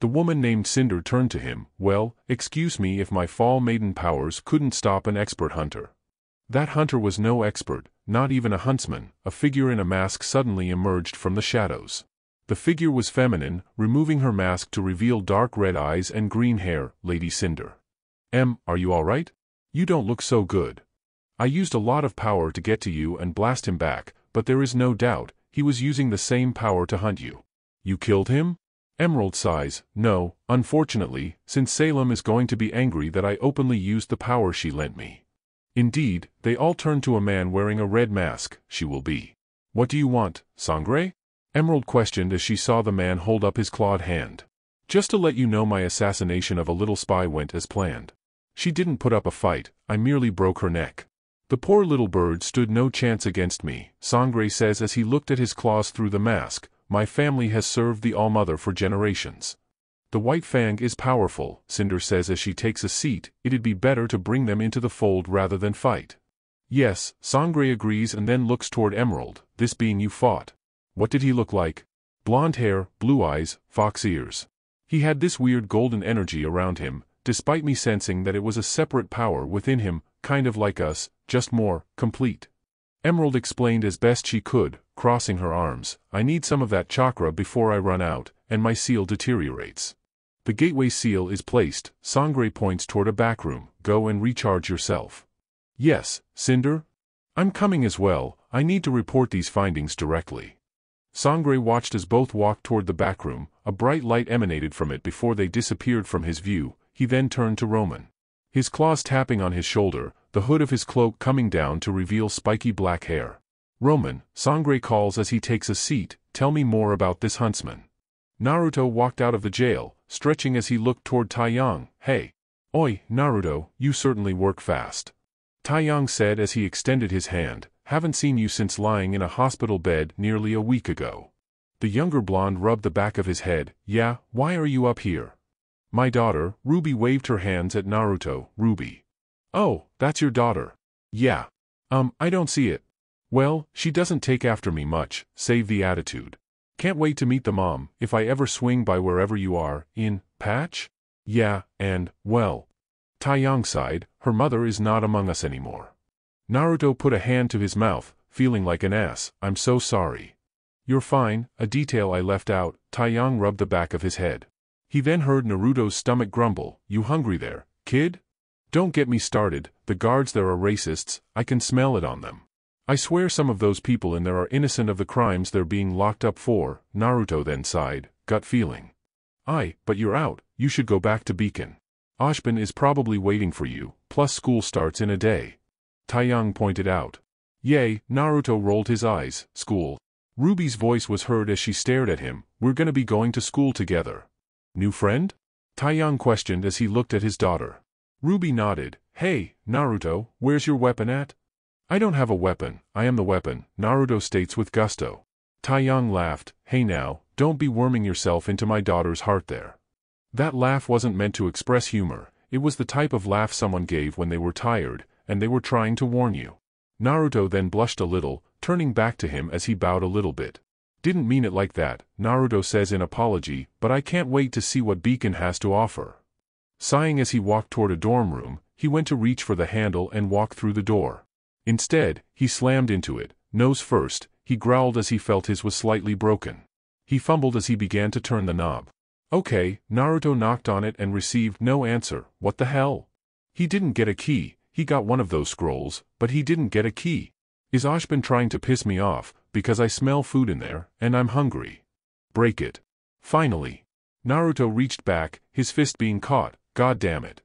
The woman named Cinder turned to him, well, excuse me if my fall maiden powers couldn't stop an expert hunter. That hunter was no expert, not even a huntsman, a figure in a mask suddenly emerged from the shadows. The figure was feminine, removing her mask to reveal dark red eyes and green hair, Lady Cinder. Em, are you alright? You don't look so good. I used a lot of power to get to you and blast him back, but there is no doubt, he was using the same power to hunt you. You killed him? Emerald sighs, no, unfortunately, since Salem is going to be angry that I openly used the power she lent me. Indeed, they all turn to a man wearing a red mask, she will be. What do you want, Sangre? Emerald questioned as she saw the man hold up his clawed hand. Just to let you know, my assassination of a little spy went as planned. She didn't put up a fight, I merely broke her neck. The poor little bird stood no chance against me, Sangre says as he looked at his claws through the mask. My family has served the All-Mother for generations. The White Fang is powerful, Cinder says as she takes a seat, it'd be better to bring them into the fold rather than fight. Yes, Sangre agrees and then looks toward Emerald, this being you fought. What did he look like? Blonde hair, blue eyes, fox ears. He had this weird golden energy around him, despite me sensing that it was a separate power within him, kind of like us, just more complete. Emerald explained as best she could, crossing her arms, I need some of that chakra before I run out, and my seal deteriorates. The gateway seal is placed, Sangre points toward a back room, go and recharge yourself. Yes, Cinder? I'm coming as well, I need to report these findings directly. Sangre watched as both walked toward the back room, a bright light emanated from it before they disappeared from his view, he then turned to Roman. His claws tapping on his shoulder, the hood of his cloak coming down to reveal spiky black hair. Roman, Sangre calls as he takes a seat, tell me more about this huntsman. Naruto walked out of the jail, stretching as he looked toward Taiyang, hey. Oi, Naruto, you certainly work fast. Taiyang said as he extended his hand, haven't seen you since lying in a hospital bed nearly a week ago. The younger blonde rubbed the back of his head, yeah, why are you up here? My daughter, Ruby waved her hands at Naruto, Ruby. Oh, that's your daughter. Yeah. Um, I don't see it. Well, she doesn't take after me much, save the attitude. Can't wait to meet the mom, if I ever swing by wherever you are, in, Patch? Yeah, and, well. Taiyang sighed, her mother is not among us anymore. Naruto put a hand to his mouth, feeling like an ass, I'm so sorry. You're fine, a detail I left out, Taiyang rubbed the back of his head. He then heard Naruto's stomach grumble, you hungry there, kid? Don't get me started, the guards there are racists, I can smell it on them. I swear some of those people in there are innocent of the crimes they're being locked up for, Naruto then sighed, gut feeling. Aye, but you're out, you should go back to Beacon. Ashpin is probably waiting for you, plus school starts in a day. Taiyang pointed out. Yay, Naruto rolled his eyes, school. Ruby's voice was heard as she stared at him, we're gonna be going to school together. New friend? Taiyang questioned as he looked at his daughter. Ruby nodded, hey, Naruto, where's your weapon at? I don't have a weapon, I am the weapon, Naruto states with gusto. Taiyang laughed, hey now, don't be worming yourself into my daughter's heart there. That laugh wasn't meant to express humor, it was the type of laugh someone gave when they were tired, and they were trying to warn you. Naruto then blushed a little, turning back to him as he bowed a little bit. Didn't mean it like that, Naruto says in apology, but I can't wait to see what Beacon has to offer. Sighing as he walked toward a dorm room, he went to reach for the handle and walk through the door. Instead, he slammed into it, nose first, he growled as he felt his was slightly broken. He fumbled as he began to turn the knob. Okay, Naruto knocked on it and received no answer, what the hell? He didn't get a key, he got one of those scrolls, but he didn't get a key. Is Ashpin trying to piss me off, because I smell food in there, and I'm hungry? Break it. Finally. Naruto reached back, his fist being caught. God damn it.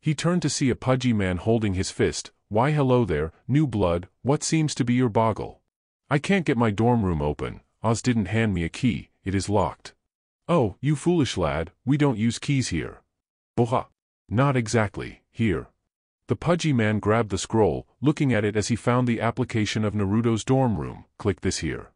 He turned to see a pudgy man holding his fist, why hello there, new blood, what seems to be your boggle? I can't get my dorm room open, Oz didn't hand me a key, it is locked. Oh, you foolish lad, we don't use keys here. Boha. Not exactly, here. The pudgy man grabbed the scroll, looking at it as he found the application of Naruto's dorm room, click this here.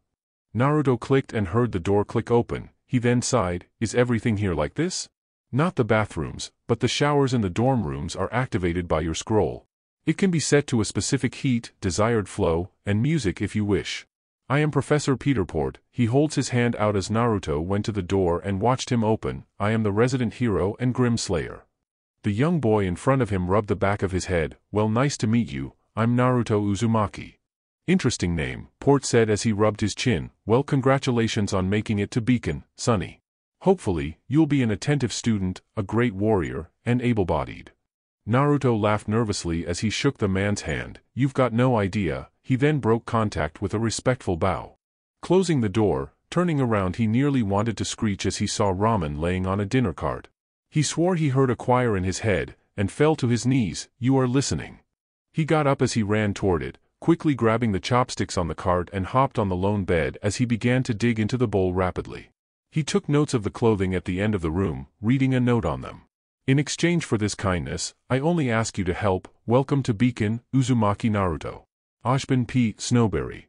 Naruto clicked and heard the door click open, he then sighed, is everything here like this? Not the bathrooms, but the showers in the dorm rooms are activated by your scroll. It can be set to a specific heat, desired flow, and music if you wish. I am Professor Peterport, he holds his hand out as Naruto went to the door and watched him open, I am the resident hero and Grimm Slayer. The young boy in front of him rubbed the back of his head, well nice to meet you, I'm Naruto Uzumaki. Interesting name, Port said as he rubbed his chin, well congratulations on making it to Beacon, Sonny. Hopefully, you'll be an attentive student, a great warrior, and able-bodied. Naruto laughed nervously as he shook the man's hand. You've got no idea. He then broke contact with a respectful bow. Closing the door, turning around, he nearly wanted to screech as he saw Roman laying on a dinner cart. He swore he heard a choir in his head, and fell to his knees. You are listening. He got up as he ran toward it, quickly grabbing the chopsticks on the cart and hopped on the lone bed as he began to dig into the bowl rapidly. He took notes of the clothing at the end of the room, reading a note on them. In exchange for this kindness, I only ask you to help. Welcome to Beacon, Uzumaki Naruto. Ashpin P. Snowberry.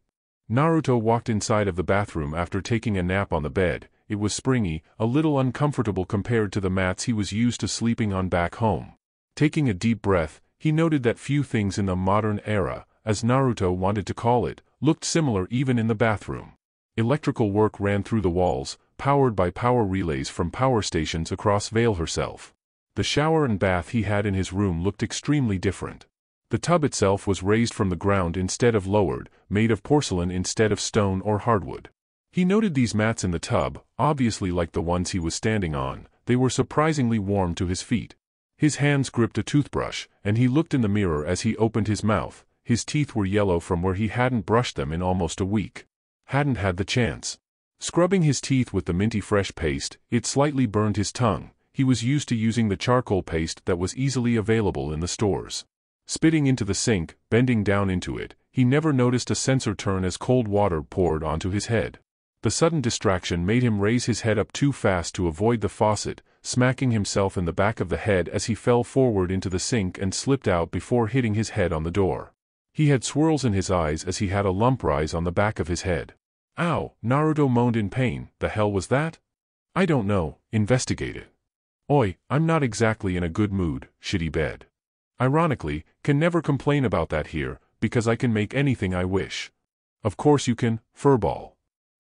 Naruto walked inside of the bathroom after taking a nap on the bed. It was springy, a little uncomfortable compared to the mats he was used to sleeping on back home. Taking a deep breath, he noted that few things in the modern era, as Naruto wanted to call it, looked similar even in the bathroom. Electrical work ran through the walls, powered by power relays from power stations across Vale herself. The shower and bath he had in his room looked extremely different. The tub itself was raised from the ground instead of lowered, made of porcelain instead of stone or hardwood. He noted these mats in the tub, obviously like the ones he was standing on. They were surprisingly warm to his feet. His hands gripped a toothbrush, and he looked in the mirror as he opened his mouth. His teeth were yellow from where he hadn't brushed them in almost a week. Hadn't had the chance. Scrubbing his teeth with the minty fresh paste, it slightly burned his tongue. He was used to using the charcoal paste that was easily available in the stores. Spitting into the sink, bending down into it, he never noticed a sensor turn as cold water poured onto his head. The sudden distraction made him raise his head up too fast to avoid the faucet, smacking himself in the back of the head as he fell forward into the sink and slipped out before hitting his head on the door. He had swirls in his eyes as he had a lump rise on the back of his head. Ow, Naruto moaned in pain. The hell was that? I don't know, investigate it. Oi, I'm not exactly in a good mood, shitty bed. Ironically, can never complain about that here, because I can make anything I wish. Of course you can, furball.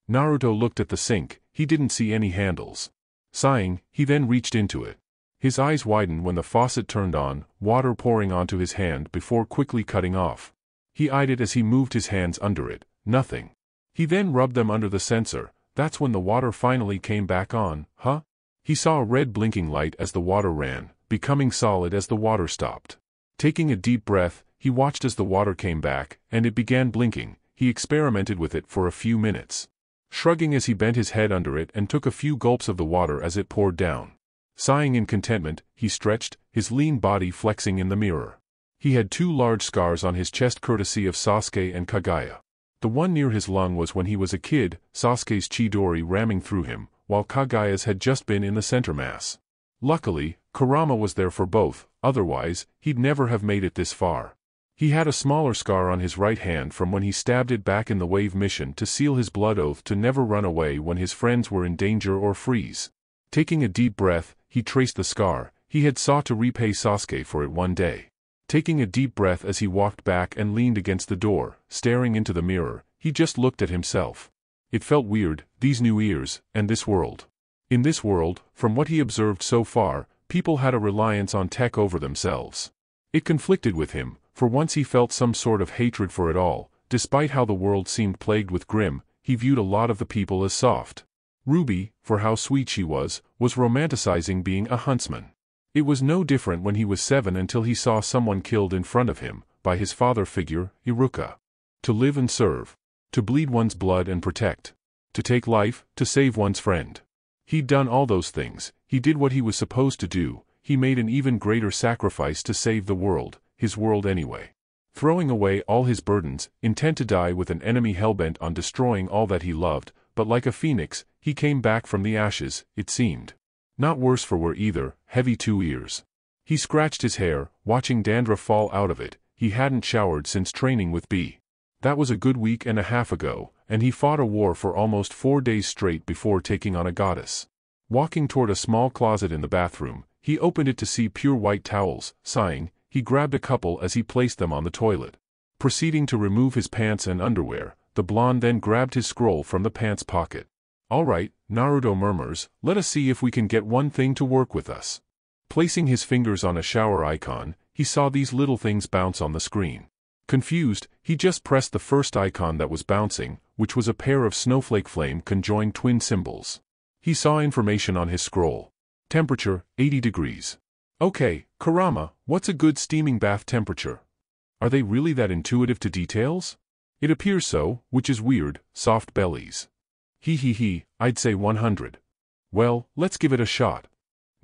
Naruto looked at the sink. He didn't see any handles. Sighing, he then reached into it. His eyes widened when the faucet turned on, water pouring onto his hand before quickly cutting off. He eyed it as he moved his hands under it. Nothing. He then rubbed them under the sensor. That's when the water finally came back on, huh? He saw a red blinking light as the water ran, becoming solid as the water stopped. Taking a deep breath, he watched as the water came back, and it began blinking. He experimented with it for a few minutes. Shrugging as he bent his head under it and took a few gulps of the water as it poured down. Sighing in contentment, he stretched, his lean body flexing in the mirror. He had two large scars on his chest courtesy of Sasuke and Kaguya. The one near his lung was when he was a kid, Sasuke's Chidori ramming through him, while Kaguya's had just been in the center mass. Luckily, Kurama was there for both, otherwise, he'd never have made it this far. He had a smaller scar on his right hand from when he stabbed it back in the Wave mission to seal his blood oath to never run away when his friends were in danger or freeze. Taking a deep breath, he traced the scar. He had sought to repay Sasuke for it one day. Taking a deep breath as he walked back and leaned against the door, staring into the mirror, he just looked at himself. It felt weird, these new ears, and this world. In this world, from what he observed so far, people had a reliance on tech over themselves. It conflicted with him, for once he felt some sort of hatred for it all. Despite how the world seemed plagued with Grimm, he viewed a lot of the people as soft. Ruby, for how sweet she was, was romanticizing being a huntsman. It was no different when he was seven until he saw someone killed in front of him, by his father figure, Iruka. To live and serve. To bleed one's blood and protect. To take life, to save one's friend. He'd done all those things, he did what he was supposed to do, he made an even greater sacrifice to save the world, his world anyway. Throwing away all his burdens, intent to die with an enemy hellbent on destroying all that he loved, but like a phoenix, he came back from the ashes, it seemed. Not worse for wear either, heavy two ears. He scratched his hair, watching dandruff fall out of it. He hadn't showered since training with B. That was a good week and a half ago, and he fought a war for almost four days straight before taking on a goddess. Walking toward a small closet in the bathroom, he opened it to see pure white towels. Sighing, he grabbed a couple as he placed them on the toilet. Proceeding to remove his pants and underwear, the blonde then grabbed his scroll from the pants pocket. All right, Naruto murmurs, let us see if we can get one thing to work with us. Placing his fingers on a shower icon, he saw these little things bounce on the screen. Confused, he just pressed the first icon that was bouncing, which was a pair of snowflake flame conjoined twin symbols. He saw information on his scroll. Temperature, eighty degrees. Okay, Kurama, what's a good steaming bath temperature? Are they really that intuitive to details? It appears so, which is weird, soft bellies. Hee hee hee, I'd say one hundred. Well, let's give it a shot.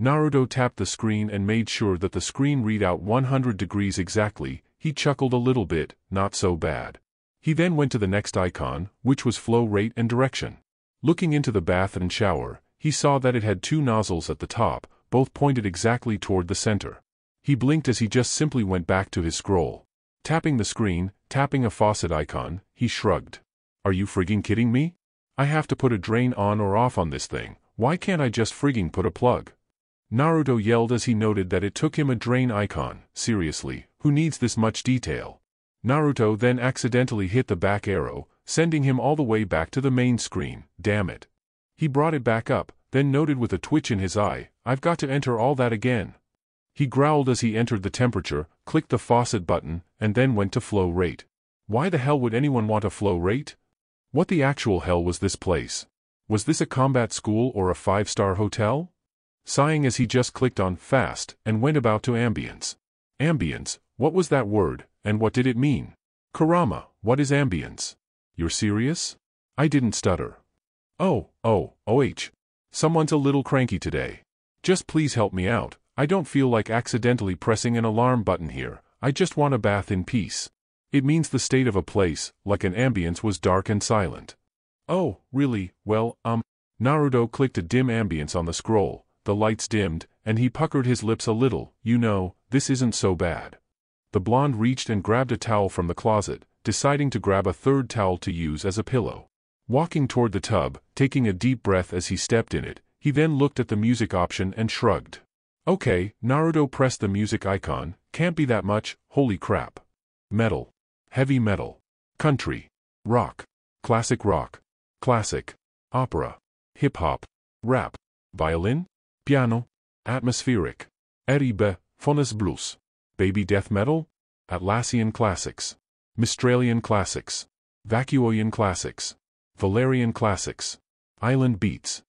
Naruto tapped the screen and made sure that the screen read out one hundred degrees exactly. He chuckled a little bit, not so bad. He then went to the next icon, which was flow rate and direction. Looking into the bath and shower, he saw that it had two nozzles at the top, both pointed exactly toward the center. He blinked as he just simply went back to his scroll. Tapping the screen, tapping a faucet icon, he shrugged. Are you friggin' kidding me? I have to put a drain on or off on this thing, why can't I just friggin' put a plug? Naruto yelled as he noted that it took him a drain icon. Seriously, who needs this much detail? Naruto then accidentally hit the back arrow, sending him all the way back to the main screen, damn it. He brought it back up, then noted with a twitch in his eye, I've got to enter all that again. He growled as he entered the temperature, clicked the faucet button, and then went to flow rate. Why the hell would anyone want a flow rate? What the actual hell was this place? Was this a combat school or a five-star hotel? Sighing as he just clicked on fast and went about to ambience. Ambience, what was that word, and what did it mean? Kurama, what is ambience? You're serious? I didn't stutter. Oh, oh, oh-h. Someone's a little cranky today. Just please help me out. I don't feel like accidentally pressing an alarm button here, I just want a bath in peace. It means the state of a place, like an ambience, was dark and silent. Oh, really, well, um. Naruto clicked a dim ambience on the scroll, the lights dimmed, and he puckered his lips a little. You know, this isn't so bad. The blonde reached and grabbed a towel from the closet, deciding to grab a third towel to use as a pillow. Walking toward the tub, taking a deep breath as he stepped in it, he then looked at the music option and shrugged. Okay, Naruto pressed the music icon, can't be that much, holy crap. Metal. Heavy metal. Country. Rock. Classic rock. Classic. Opera. Hip-hop. Rap. Violin. Piano. Atmospheric. Eribe, Fonas Blues. Baby death metal. Atlassian classics. Mistralian classics. Vacuoyan classics. Valerian classics. Island beats.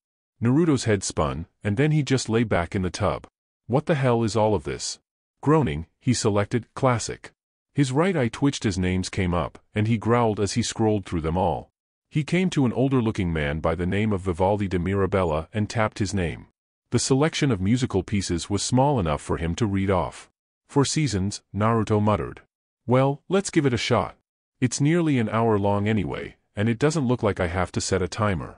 Naruto's head spun, and then he just lay back in the tub. What the hell is all of this? Groaning, he selected classic. His right eye twitched as names came up, and he growled as he scrolled through them all. He came to an older-looking man by the name of Vivaldi de Mirabella and tapped his name. The selection of musical pieces was small enough for him to read off. Four seasons, Naruto muttered. Well, let's give it a shot. It's nearly an hour long anyway, and it doesn't look like I have to set a timer.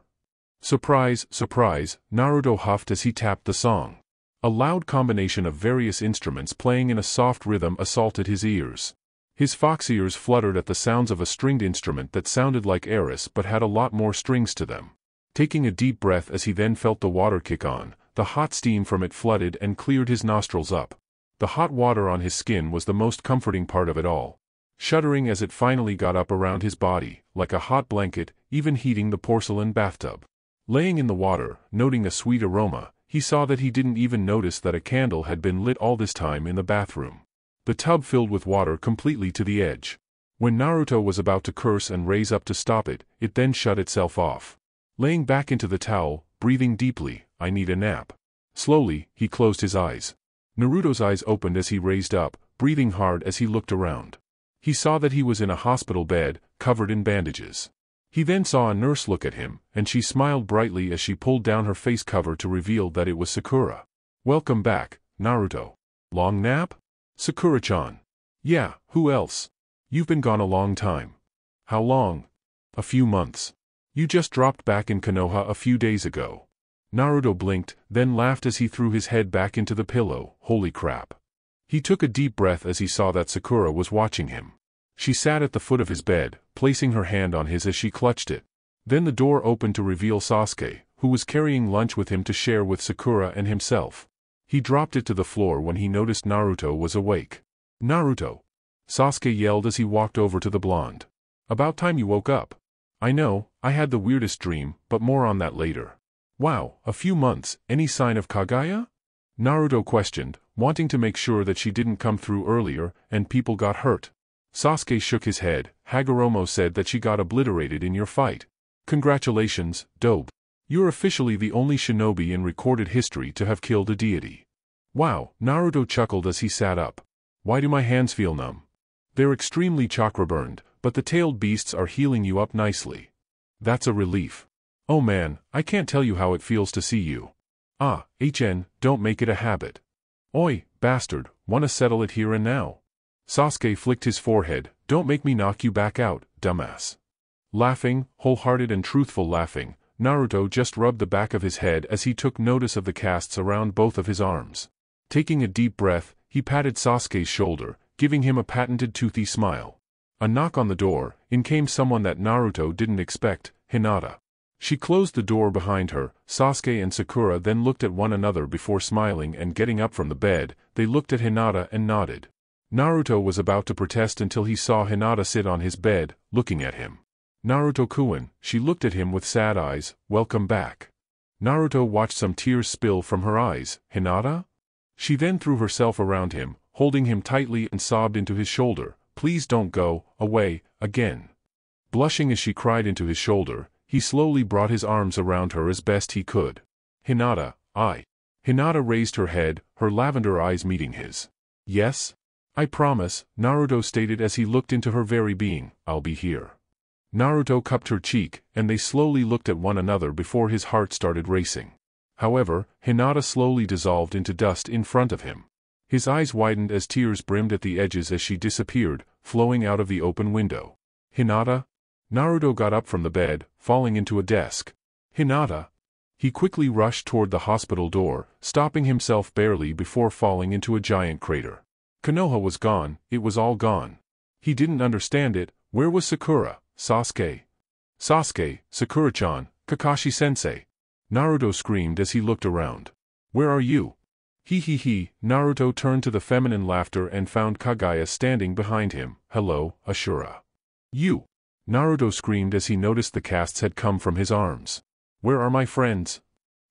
Surprise, surprise, Naruto huffed as he tapped the song. A loud combination of various instruments playing in a soft rhythm assaulted his ears. His fox ears fluttered at the sounds of a stringed instrument that sounded like Eris but had a lot more strings to them. Taking a deep breath as he then felt the water kick on, the hot steam from it flooded and cleared his nostrils up. The hot water on his skin was the most comforting part of it all. Shuddering as it finally got up around his body, like a hot blanket, even heating the porcelain bathtub. Laying in the water, noting a sweet aroma, he saw that he didn't even notice that a candle had been lit all this time in the bathroom. The tub filled with water completely to the edge. When Naruto was about to curse and raise up to stop it, it then shut itself off. Laying back into the towel, breathing deeply, I need a nap. Slowly, he closed his eyes. Naruto's eyes opened as he raised up, breathing hard as he looked around. He saw that he was in a hospital bed, covered in bandages. He then saw a nurse look at him, and she smiled brightly as she pulled down her face cover to reveal that it was Sakura. Welcome back, Naruto. Long nap? Sakura-chan. Yeah, who else? You've been gone a long time. How long? A few months. You just dropped back in Konoha a few days ago. Naruto blinked, then laughed as he threw his head back into the pillow. Holy crap. He took a deep breath as he saw that Sakura was watching him. She sat at the foot of his bed, placing her hand on his as she clutched it. Then the door opened to reveal Sasuke, who was carrying lunch with him to share with Sakura and himself. He dropped it to the floor when he noticed Naruto was awake. Naruto! Sasuke yelled as he walked over to the blonde. About time you woke up. I know, I had the weirdest dream, but more on that later. Wow, a few months, any sign of Kaguya? Naruto questioned, wanting to make sure that she didn't come through earlier and people got hurt. Sasuke shook his head. Hagoromo said that she got obliterated in your fight. Congratulations, Dobe. You're officially the only shinobi in recorded history to have killed a deity. Wow, Naruto chuckled as he sat up. Why do my hands feel numb? They're extremely chakra-burned, but the tailed beasts are healing you up nicely. That's a relief. Oh man, I can't tell you how it feels to see you. Ah, H N, don't make it a habit. Oi, bastard, wanna settle it here and now? Sasuke flicked his forehead, don't make me knock you back out, dumbass. Laughing, wholehearted and truthful laughing, Naruto just rubbed the back of his head as he took notice of the casts around both of his arms. Taking a deep breath, he patted Sasuke's shoulder, giving him a patented toothy smile. A knock on the door, in came someone that Naruto didn't expect, Hinata. She closed the door behind her. Sasuke and Sakura then looked at one another before smiling and getting up from the bed. They looked at Hinata and nodded. Naruto was about to protest until he saw Hinata sit on his bed, looking at him. Naruto-kun, she looked at him with sad eyes, welcome back. Naruto watched some tears spill from her eyes. Hinata? She then threw herself around him, holding him tightly and sobbed into his shoulder, please don't go away again. Blushing as she cried into his shoulder, he slowly brought his arms around her as best he could. Hinata, I. Hinata raised her head, her lavender eyes meeting his. Yes? I promise, Naruto stated as he looked into her very being, I'll be here. Naruto cupped her cheek, and they slowly looked at one another before his heart started racing. However, Hinata slowly dissolved into dust in front of him. His eyes widened as tears brimmed at the edges as she disappeared, flowing out of the open window. Hinata? Naruto got up from the bed, falling into a desk. Hinata! He quickly rushed toward the hospital door, stopping himself barely before falling into a giant crater. Konoha was gone, it was all gone. He didn't understand it. Where was Sakura, Sasuke? Sasuke, Sakura-chan, Kakashi-sensei. Naruto screamed as he looked around. Where are you? Hee hee hee, Naruto turned to the feminine laughter and found Kaguya standing behind him. Hello, Ashura. You! Naruto screamed as he noticed the casts had come from his arms. Where are my friends?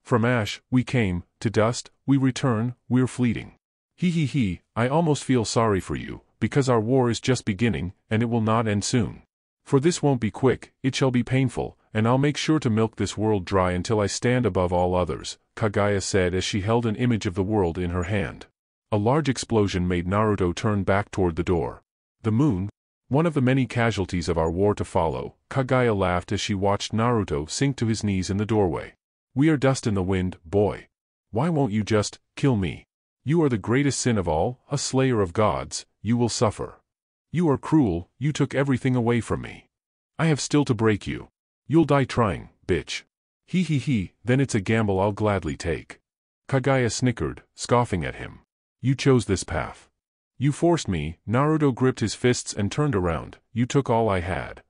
From ash, we came, to dust, we return, we're fleeting. Hee hee hee, I almost feel sorry for you, because our war is just beginning, and it will not end soon. For this won't be quick, it shall be painful, and I'll make sure to milk this world dry until I stand above all others, Kaguya said as she held an image of the world in her hand. A large explosion made Naruto turn back toward the door. The moon? One of the many casualties of our war to follow, Kaguya laughed as she watched Naruto sink to his knees in the doorway. We are dust in the wind, boy. Why won't you just kill me? You are the greatest sin of all, a slayer of gods, you will suffer. You are cruel, you took everything away from me. I have still to break you. You'll die trying, bitch. Hee hee hee, then it's a gamble I'll gladly take. Kaguya snickered, scoffing at him. You chose this path. You forced me, Naruto gripped his fists and turned around, you took all I had.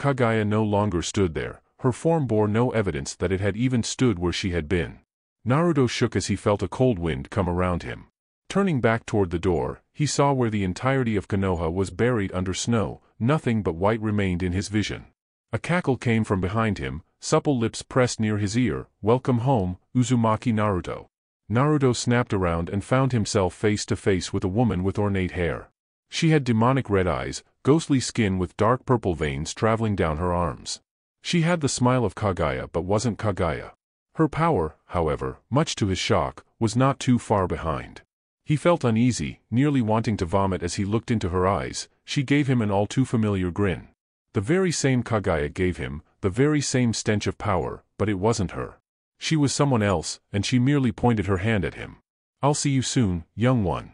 Kaguya no longer stood there, her form bore no evidence that it had even stood where she had been. Naruto shook as he felt a cold wind come around him. Turning back toward the door, he saw where the entirety of Konoha was buried under snow, nothing but white remained in his vision. A cackle came from behind him, supple lips pressed near his ear, welcome home, Uzumaki Naruto. Naruto snapped around and found himself face to face with a woman with ornate hair. She had demonic red eyes, ghostly skin with dark purple veins traveling down her arms. She had the smile of Kaguya but wasn't Kaguya. Her power, however, much to his shock, was not too far behind. He felt uneasy, nearly wanting to vomit as he looked into her eyes. She gave him an all-too-familiar grin. The very same Kaguya gave him, the very same stench of power, but it wasn't her. She was someone else, and she merely pointed her hand at him. I'll see you soon, young one.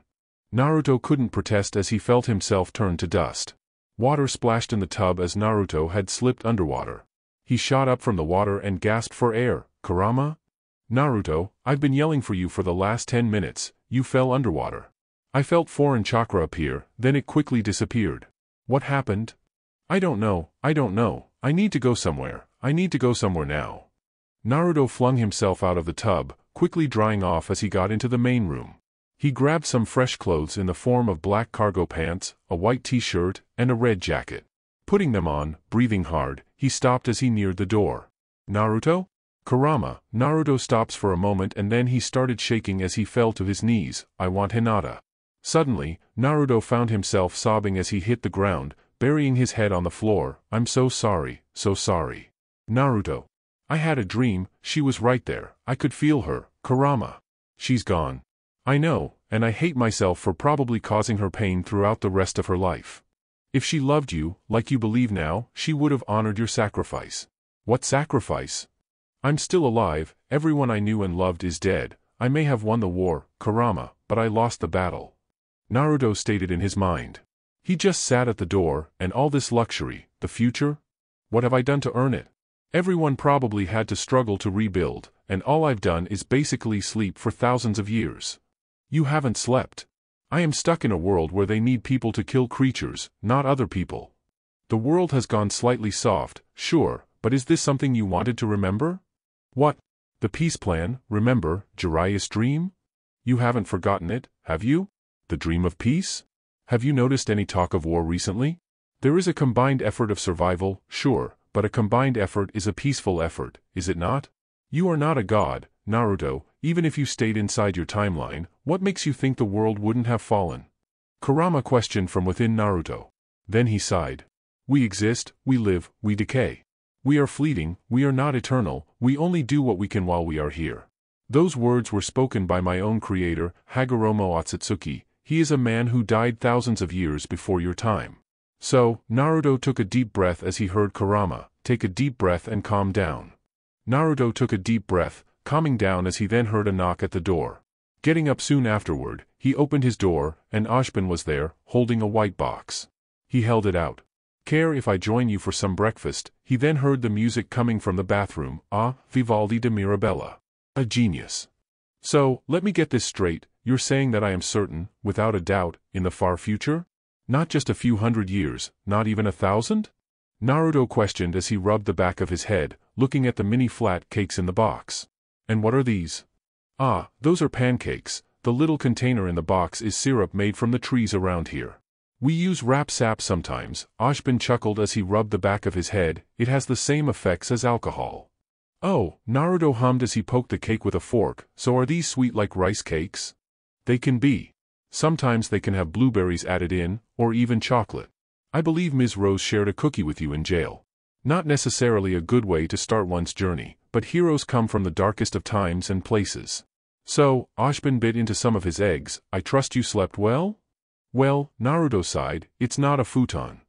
Naruto couldn't protest as he felt himself turn to dust. Water splashed in the tub as Naruto had slipped underwater. He shot up from the water and gasped for air. Kurama? Naruto, I've been yelling for you for the last ten minutes, you fell underwater. I felt foreign chakra appear, then it quickly disappeared. What happened? I don't know, I don't know, I need to go somewhere, I need to go somewhere now. Naruto flung himself out of the tub, quickly drying off as he got into the main room. He grabbed some fresh clothes in the form of black cargo pants, a white t-shirt, and a red jacket. Putting them on, breathing hard, he stopped as he neared the door. Naruto? Kurama. Naruto stops for a moment and then he started shaking as he fell to his knees. I want Hinata. Suddenly, Naruto found himself sobbing as he hit the ground, burying his head on the floor. I'm so sorry, so sorry. Naruto. I had a dream, she was right there, I could feel her, Kurama. She's gone. I know, and I hate myself for probably causing her pain throughout the rest of her life. If she loved you, like you believe now, she would have honored your sacrifice. What sacrifice? I'm still alive, everyone I knew and loved is dead. I may have won the war, Kurama, but I lost the battle. Naruto stated in his mind. He just sat at the door, and all this luxury, the future? What have I done to earn it? Everyone probably had to struggle to rebuild, and all I've done is basically sleep for thousands of years. You haven't slept. I am stuck in a world where they need people to kill creatures, not other people. The world has gone slightly soft, sure, but is this something you wanted to remember? What? The peace plan, remember, Jiraiya's dream? You haven't forgotten it, have you? The dream of peace? Have you noticed any talk of war recently? There is a combined effort of survival, sure, but a combined effort is a peaceful effort, is it not? You are not a god, Naruto. Even if you stayed inside your timeline, what makes you think the world wouldn't have fallen? Kurama questioned from within Naruto. Then he sighed. We exist, we live, we decay. We are fleeting, we are not eternal, we only do what we can while we are here. Those words were spoken by my own creator, Hagoromo Otsutsuki. He is a man who died thousands of years before your time. So, Naruto took a deep breath as he heard Kurama, take a deep breath and calm down. Naruto took a deep breath, calming down as he then heard a knock at the door. Getting up soon afterward, he opened his door, and Ashpin was there, holding a white box. He held it out. Care if I join you for some breakfast? He then heard the music coming from the bathroom, ah, Vivaldi de Mirabella. A genius. So, let me get this straight. You're saying that I am certain, without a doubt, in the far future? Not just a few hundred years, not even a thousand? Naruto questioned as he rubbed the back of his head, looking at the mini flat cakes in the box. And what are these? Ah, those are pancakes. The little container in the box is syrup made from the trees around here. We use rap sap sometimes, Ashpin chuckled as he rubbed the back of his head. It has the same effects as alcohol. Oh, Naruto hummed as he poked the cake with a fork, so are these sweet like rice cakes? They can be. Sometimes they can have blueberries added in, or even chocolate. I believe Miz Rose shared a cookie with you in jail. Not necessarily a good way to start one's journey, but heroes come from the darkest of times and places. So, Ashpin bit into some of his eggs. I trust you slept well? Well, Naruto sighed, it's not a futon.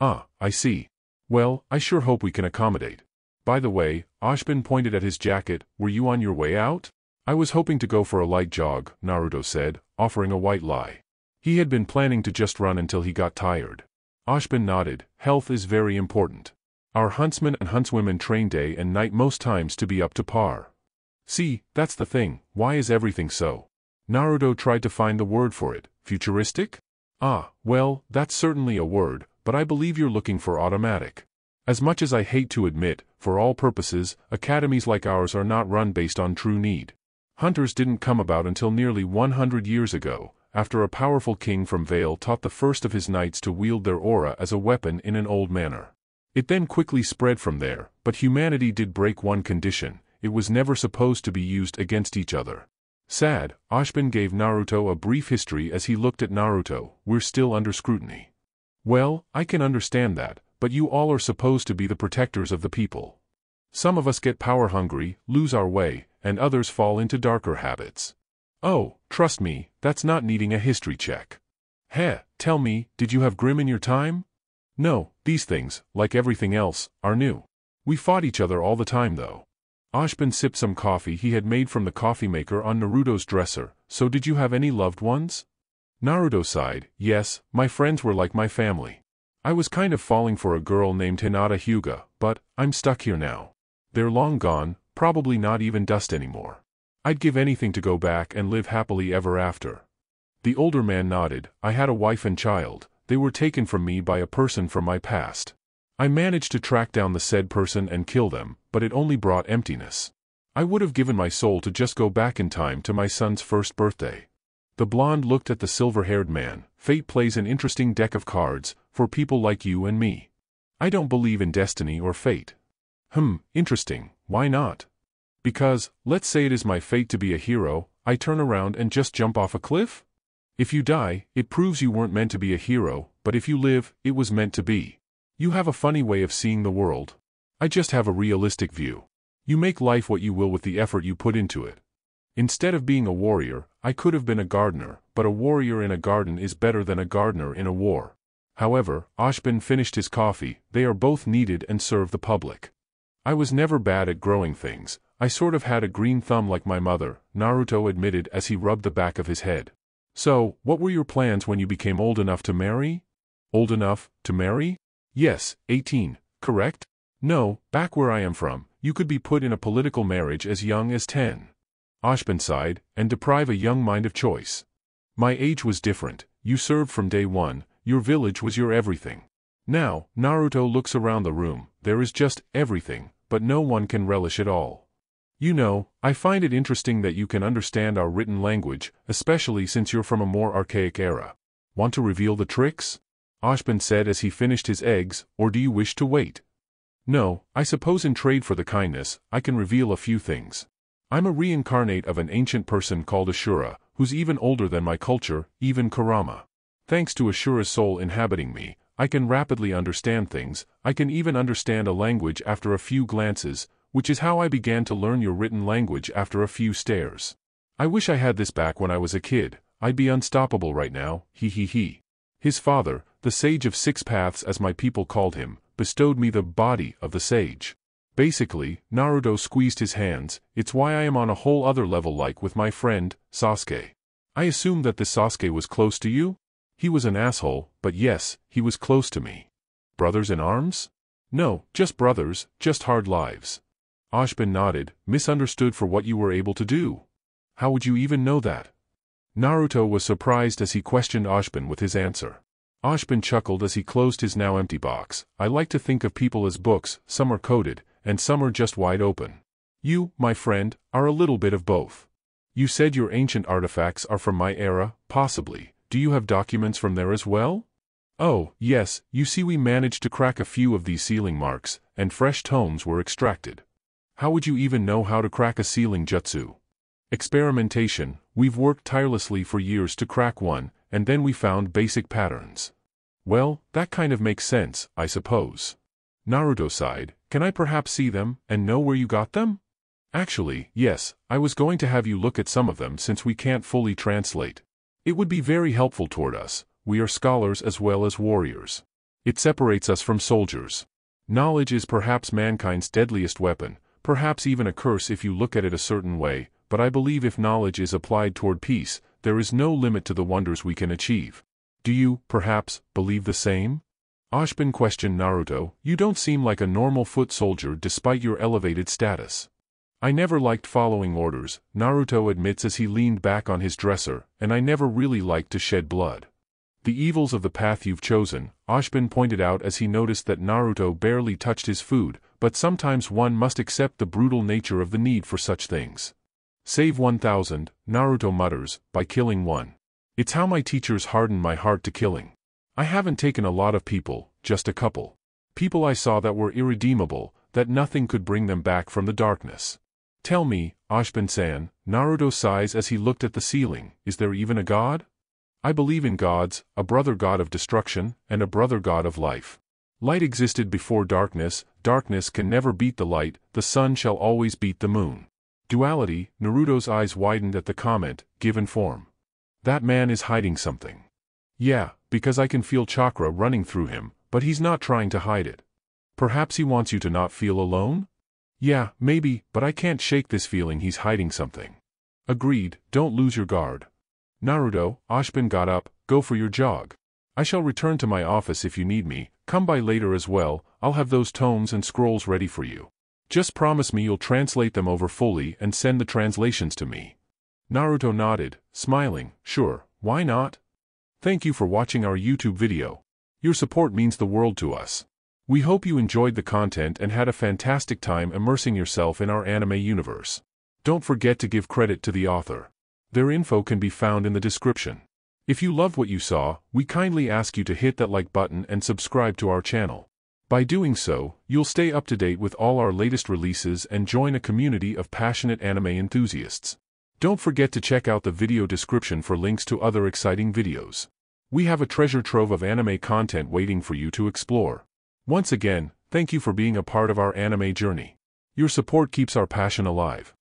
Ah, I see. Well, I sure hope we can accommodate. By the way, Ashpin pointed at his jacket, were you on your way out? I was hoping to go for a light jog, Naruto said, offering a white lie. He had been planning to just run until he got tired. Ashpin nodded, health is very important. Our huntsmen and huntswomen train day and night most times to be up to par. See, that's the thing, why is everything so? Naruto tried to find the word for it, futuristic? Ah, well, that's certainly a word, but I believe you're looking for automatic. As much as I hate to admit, for all purposes, academies like ours are not run based on true need. Hunters didn't come about until nearly one hundred years ago, after a powerful king from Vale taught the first of his knights to wield their aura as a weapon in an old manner. It then quickly spread from there, but humanity did break one condition, it was never supposed to be used against each other. Sad, Ashpin gave Naruto a brief history as he looked at Naruto, we're still under scrutiny. Well, I can understand that, but you all are supposed to be the protectors of the people. Some of us get power hungry, lose our way, and others fall into darker habits. Oh, trust me, that's not needing a history check. Heh, tell me, did you have Grimm in your time? No, these things, like everything else, are new. We fought each other all the time though. Ashpin sipped some coffee he had made from the coffee maker on Naruto's dresser, so did you have any loved ones? Naruto sighed, yes, my friends were like my family. I was kind of falling for a girl named Hinata Hyuga, but, I'm stuck here now. They're long gone, probably not even dust anymore. I'd give anything to go back and live happily ever after. The older man nodded, I had a wife and child, they were taken from me by a person from my past. I managed to track down the said person and kill them, but it only brought emptiness. I would have given my soul to just go back in time to my son's first birthday. The blonde looked at the silver-haired man, fate plays an interesting deck of cards, for people like you and me. I don't believe in destiny or fate. Hmm, interesting, why not? Because, let's say it is my fate to be a hero, I turn around and just jump off a cliff? If you die, it proves you weren't meant to be a hero, but if you live, it was meant to be. You have a funny way of seeing the world. I just have a realistic view. You make life what you will with the effort you put into it. Instead of being a warrior, I could have been a gardener, but a warrior in a garden is better than a gardener in a war. However, Ashpin finished his coffee, they are both needed and serve the public. I was never bad at growing things, I sort of had a green thumb like my mother, Naruto admitted as he rubbed the back of his head. So, what were your plans when you became old enough to marry? Old enough to marry? Yes, eighteen, correct? No, back where I am from, you could be put in a political marriage as young as ten. Ashpin sighed, and deprive a young mind of choice. My age was different, you served from day one, your village was your everything. Now, Naruto looks around the room, there is just everything, but no one can relish it all. You know, I find it interesting that you can understand our written language, especially since you're from a more archaic era. Want to reveal the tricks? Ashpin said as he finished his eggs, or do you wish to wait? No, I suppose in trade for the kindness, I can reveal a few things. I'm a reincarnate of an ancient person called Ashura, who's even older than my culture, even Kurama. Thanks to Ashura's soul inhabiting me, I can rapidly understand things, I can even understand a language after a few glances, which is how I began to learn your written language after a few stares. I wish I had this back when I was a kid, I'd be unstoppable right now, hee hee hee. His father, the Sage of Six Paths as my people called him, bestowed me the body of the sage. Basically, Naruto squeezed his hands, it's why I am on a whole other level like with my friend, Sasuke. I assume that this Sasuke was close to you? He was an asshole, but yes, he was close to me. Brothers in arms? No, just brothers, just hard lives. Ashpin nodded, misunderstood for what you were able to do. How would you even know that? Naruto was surprised as he questioned Ashpin with his answer. Ashpin chuckled as he closed his now empty box, I like to think of people as books, some are coded, and some are just wide open. You, my friend, are a little bit of both. You said your ancient artifacts are from my era, possibly. Do you have documents from there as well? Oh, yes, you see we managed to crack a few of these sealing marks, and fresh tomes were extracted. How would you even know how to crack a sealing jutsu? Experimentation, we've worked tirelessly for years to crack one, and then we found basic patterns. Well, that kind of makes sense, I suppose. Naruto sighed, can I perhaps see them, and know where you got them? Actually, yes, I was going to have you look at some of them since we can't fully translate. It would be very helpful toward us, we are scholars as well as warriors. It separates us from soldiers. Knowledge is perhaps mankind's deadliest weapon, perhaps even a curse if you look at it a certain way, but I believe if knowledge is applied toward peace, there is no limit to the wonders we can achieve. Do you, perhaps, believe the same? Ashpin questioned Naruto, you don't seem like a normal foot soldier despite your elevated status. I never liked following orders, Naruto admits as he leaned back on his dresser, and I never really liked to shed blood. The evils of the path you've chosen, Ashpin pointed out as he noticed that Naruto barely touched his food, but sometimes one must accept the brutal nature of the need for such things. Save one thousand, Naruto mutters, by killing one. It's how my teachers hardened my heart to killing. I haven't taken a lot of people, just a couple. People I saw that were irredeemable, that nothing could bring them back from the darkness. Tell me, Ashpin-san, Naruto sighs as he looked at the ceiling, is there even a god? I believe in gods, a brother god of destruction, and a brother god of life. Light existed before darkness, darkness can never beat the light, the sun shall always beat the moon. Duality, Naruto's eyes widened at the comment, given form. That man is hiding something. Yeah, because I can feel chakra running through him, but he's not trying to hide it. Perhaps he wants you to not feel alone? Yeah, maybe, but I can't shake this feeling he's hiding something. Agreed, don't lose your guard. Naruto, Ashpin got up, go for your jog. I shall return to my office if you need me, come by later as well, I'll have those tomes and scrolls ready for you. Just promise me you'll translate them over fully and send the translations to me. Naruto nodded, smiling, sure, why not? Thank you for watching our YouTube video. Your support means the world to us. We hope you enjoyed the content and had a fantastic time immersing yourself in our anime universe. Don't forget to give credit to the author. Their info can be found in the description. If you loved what you saw, we kindly ask you to hit that like button and subscribe to our channel. By doing so, you'll stay up to date with all our latest releases and join a community of passionate anime enthusiasts. Don't forget to check out the video description for links to other exciting videos. We have a treasure trove of anime content waiting for you to explore. Once again, thank you for being a part of our anime journey. Your support keeps our passion alive.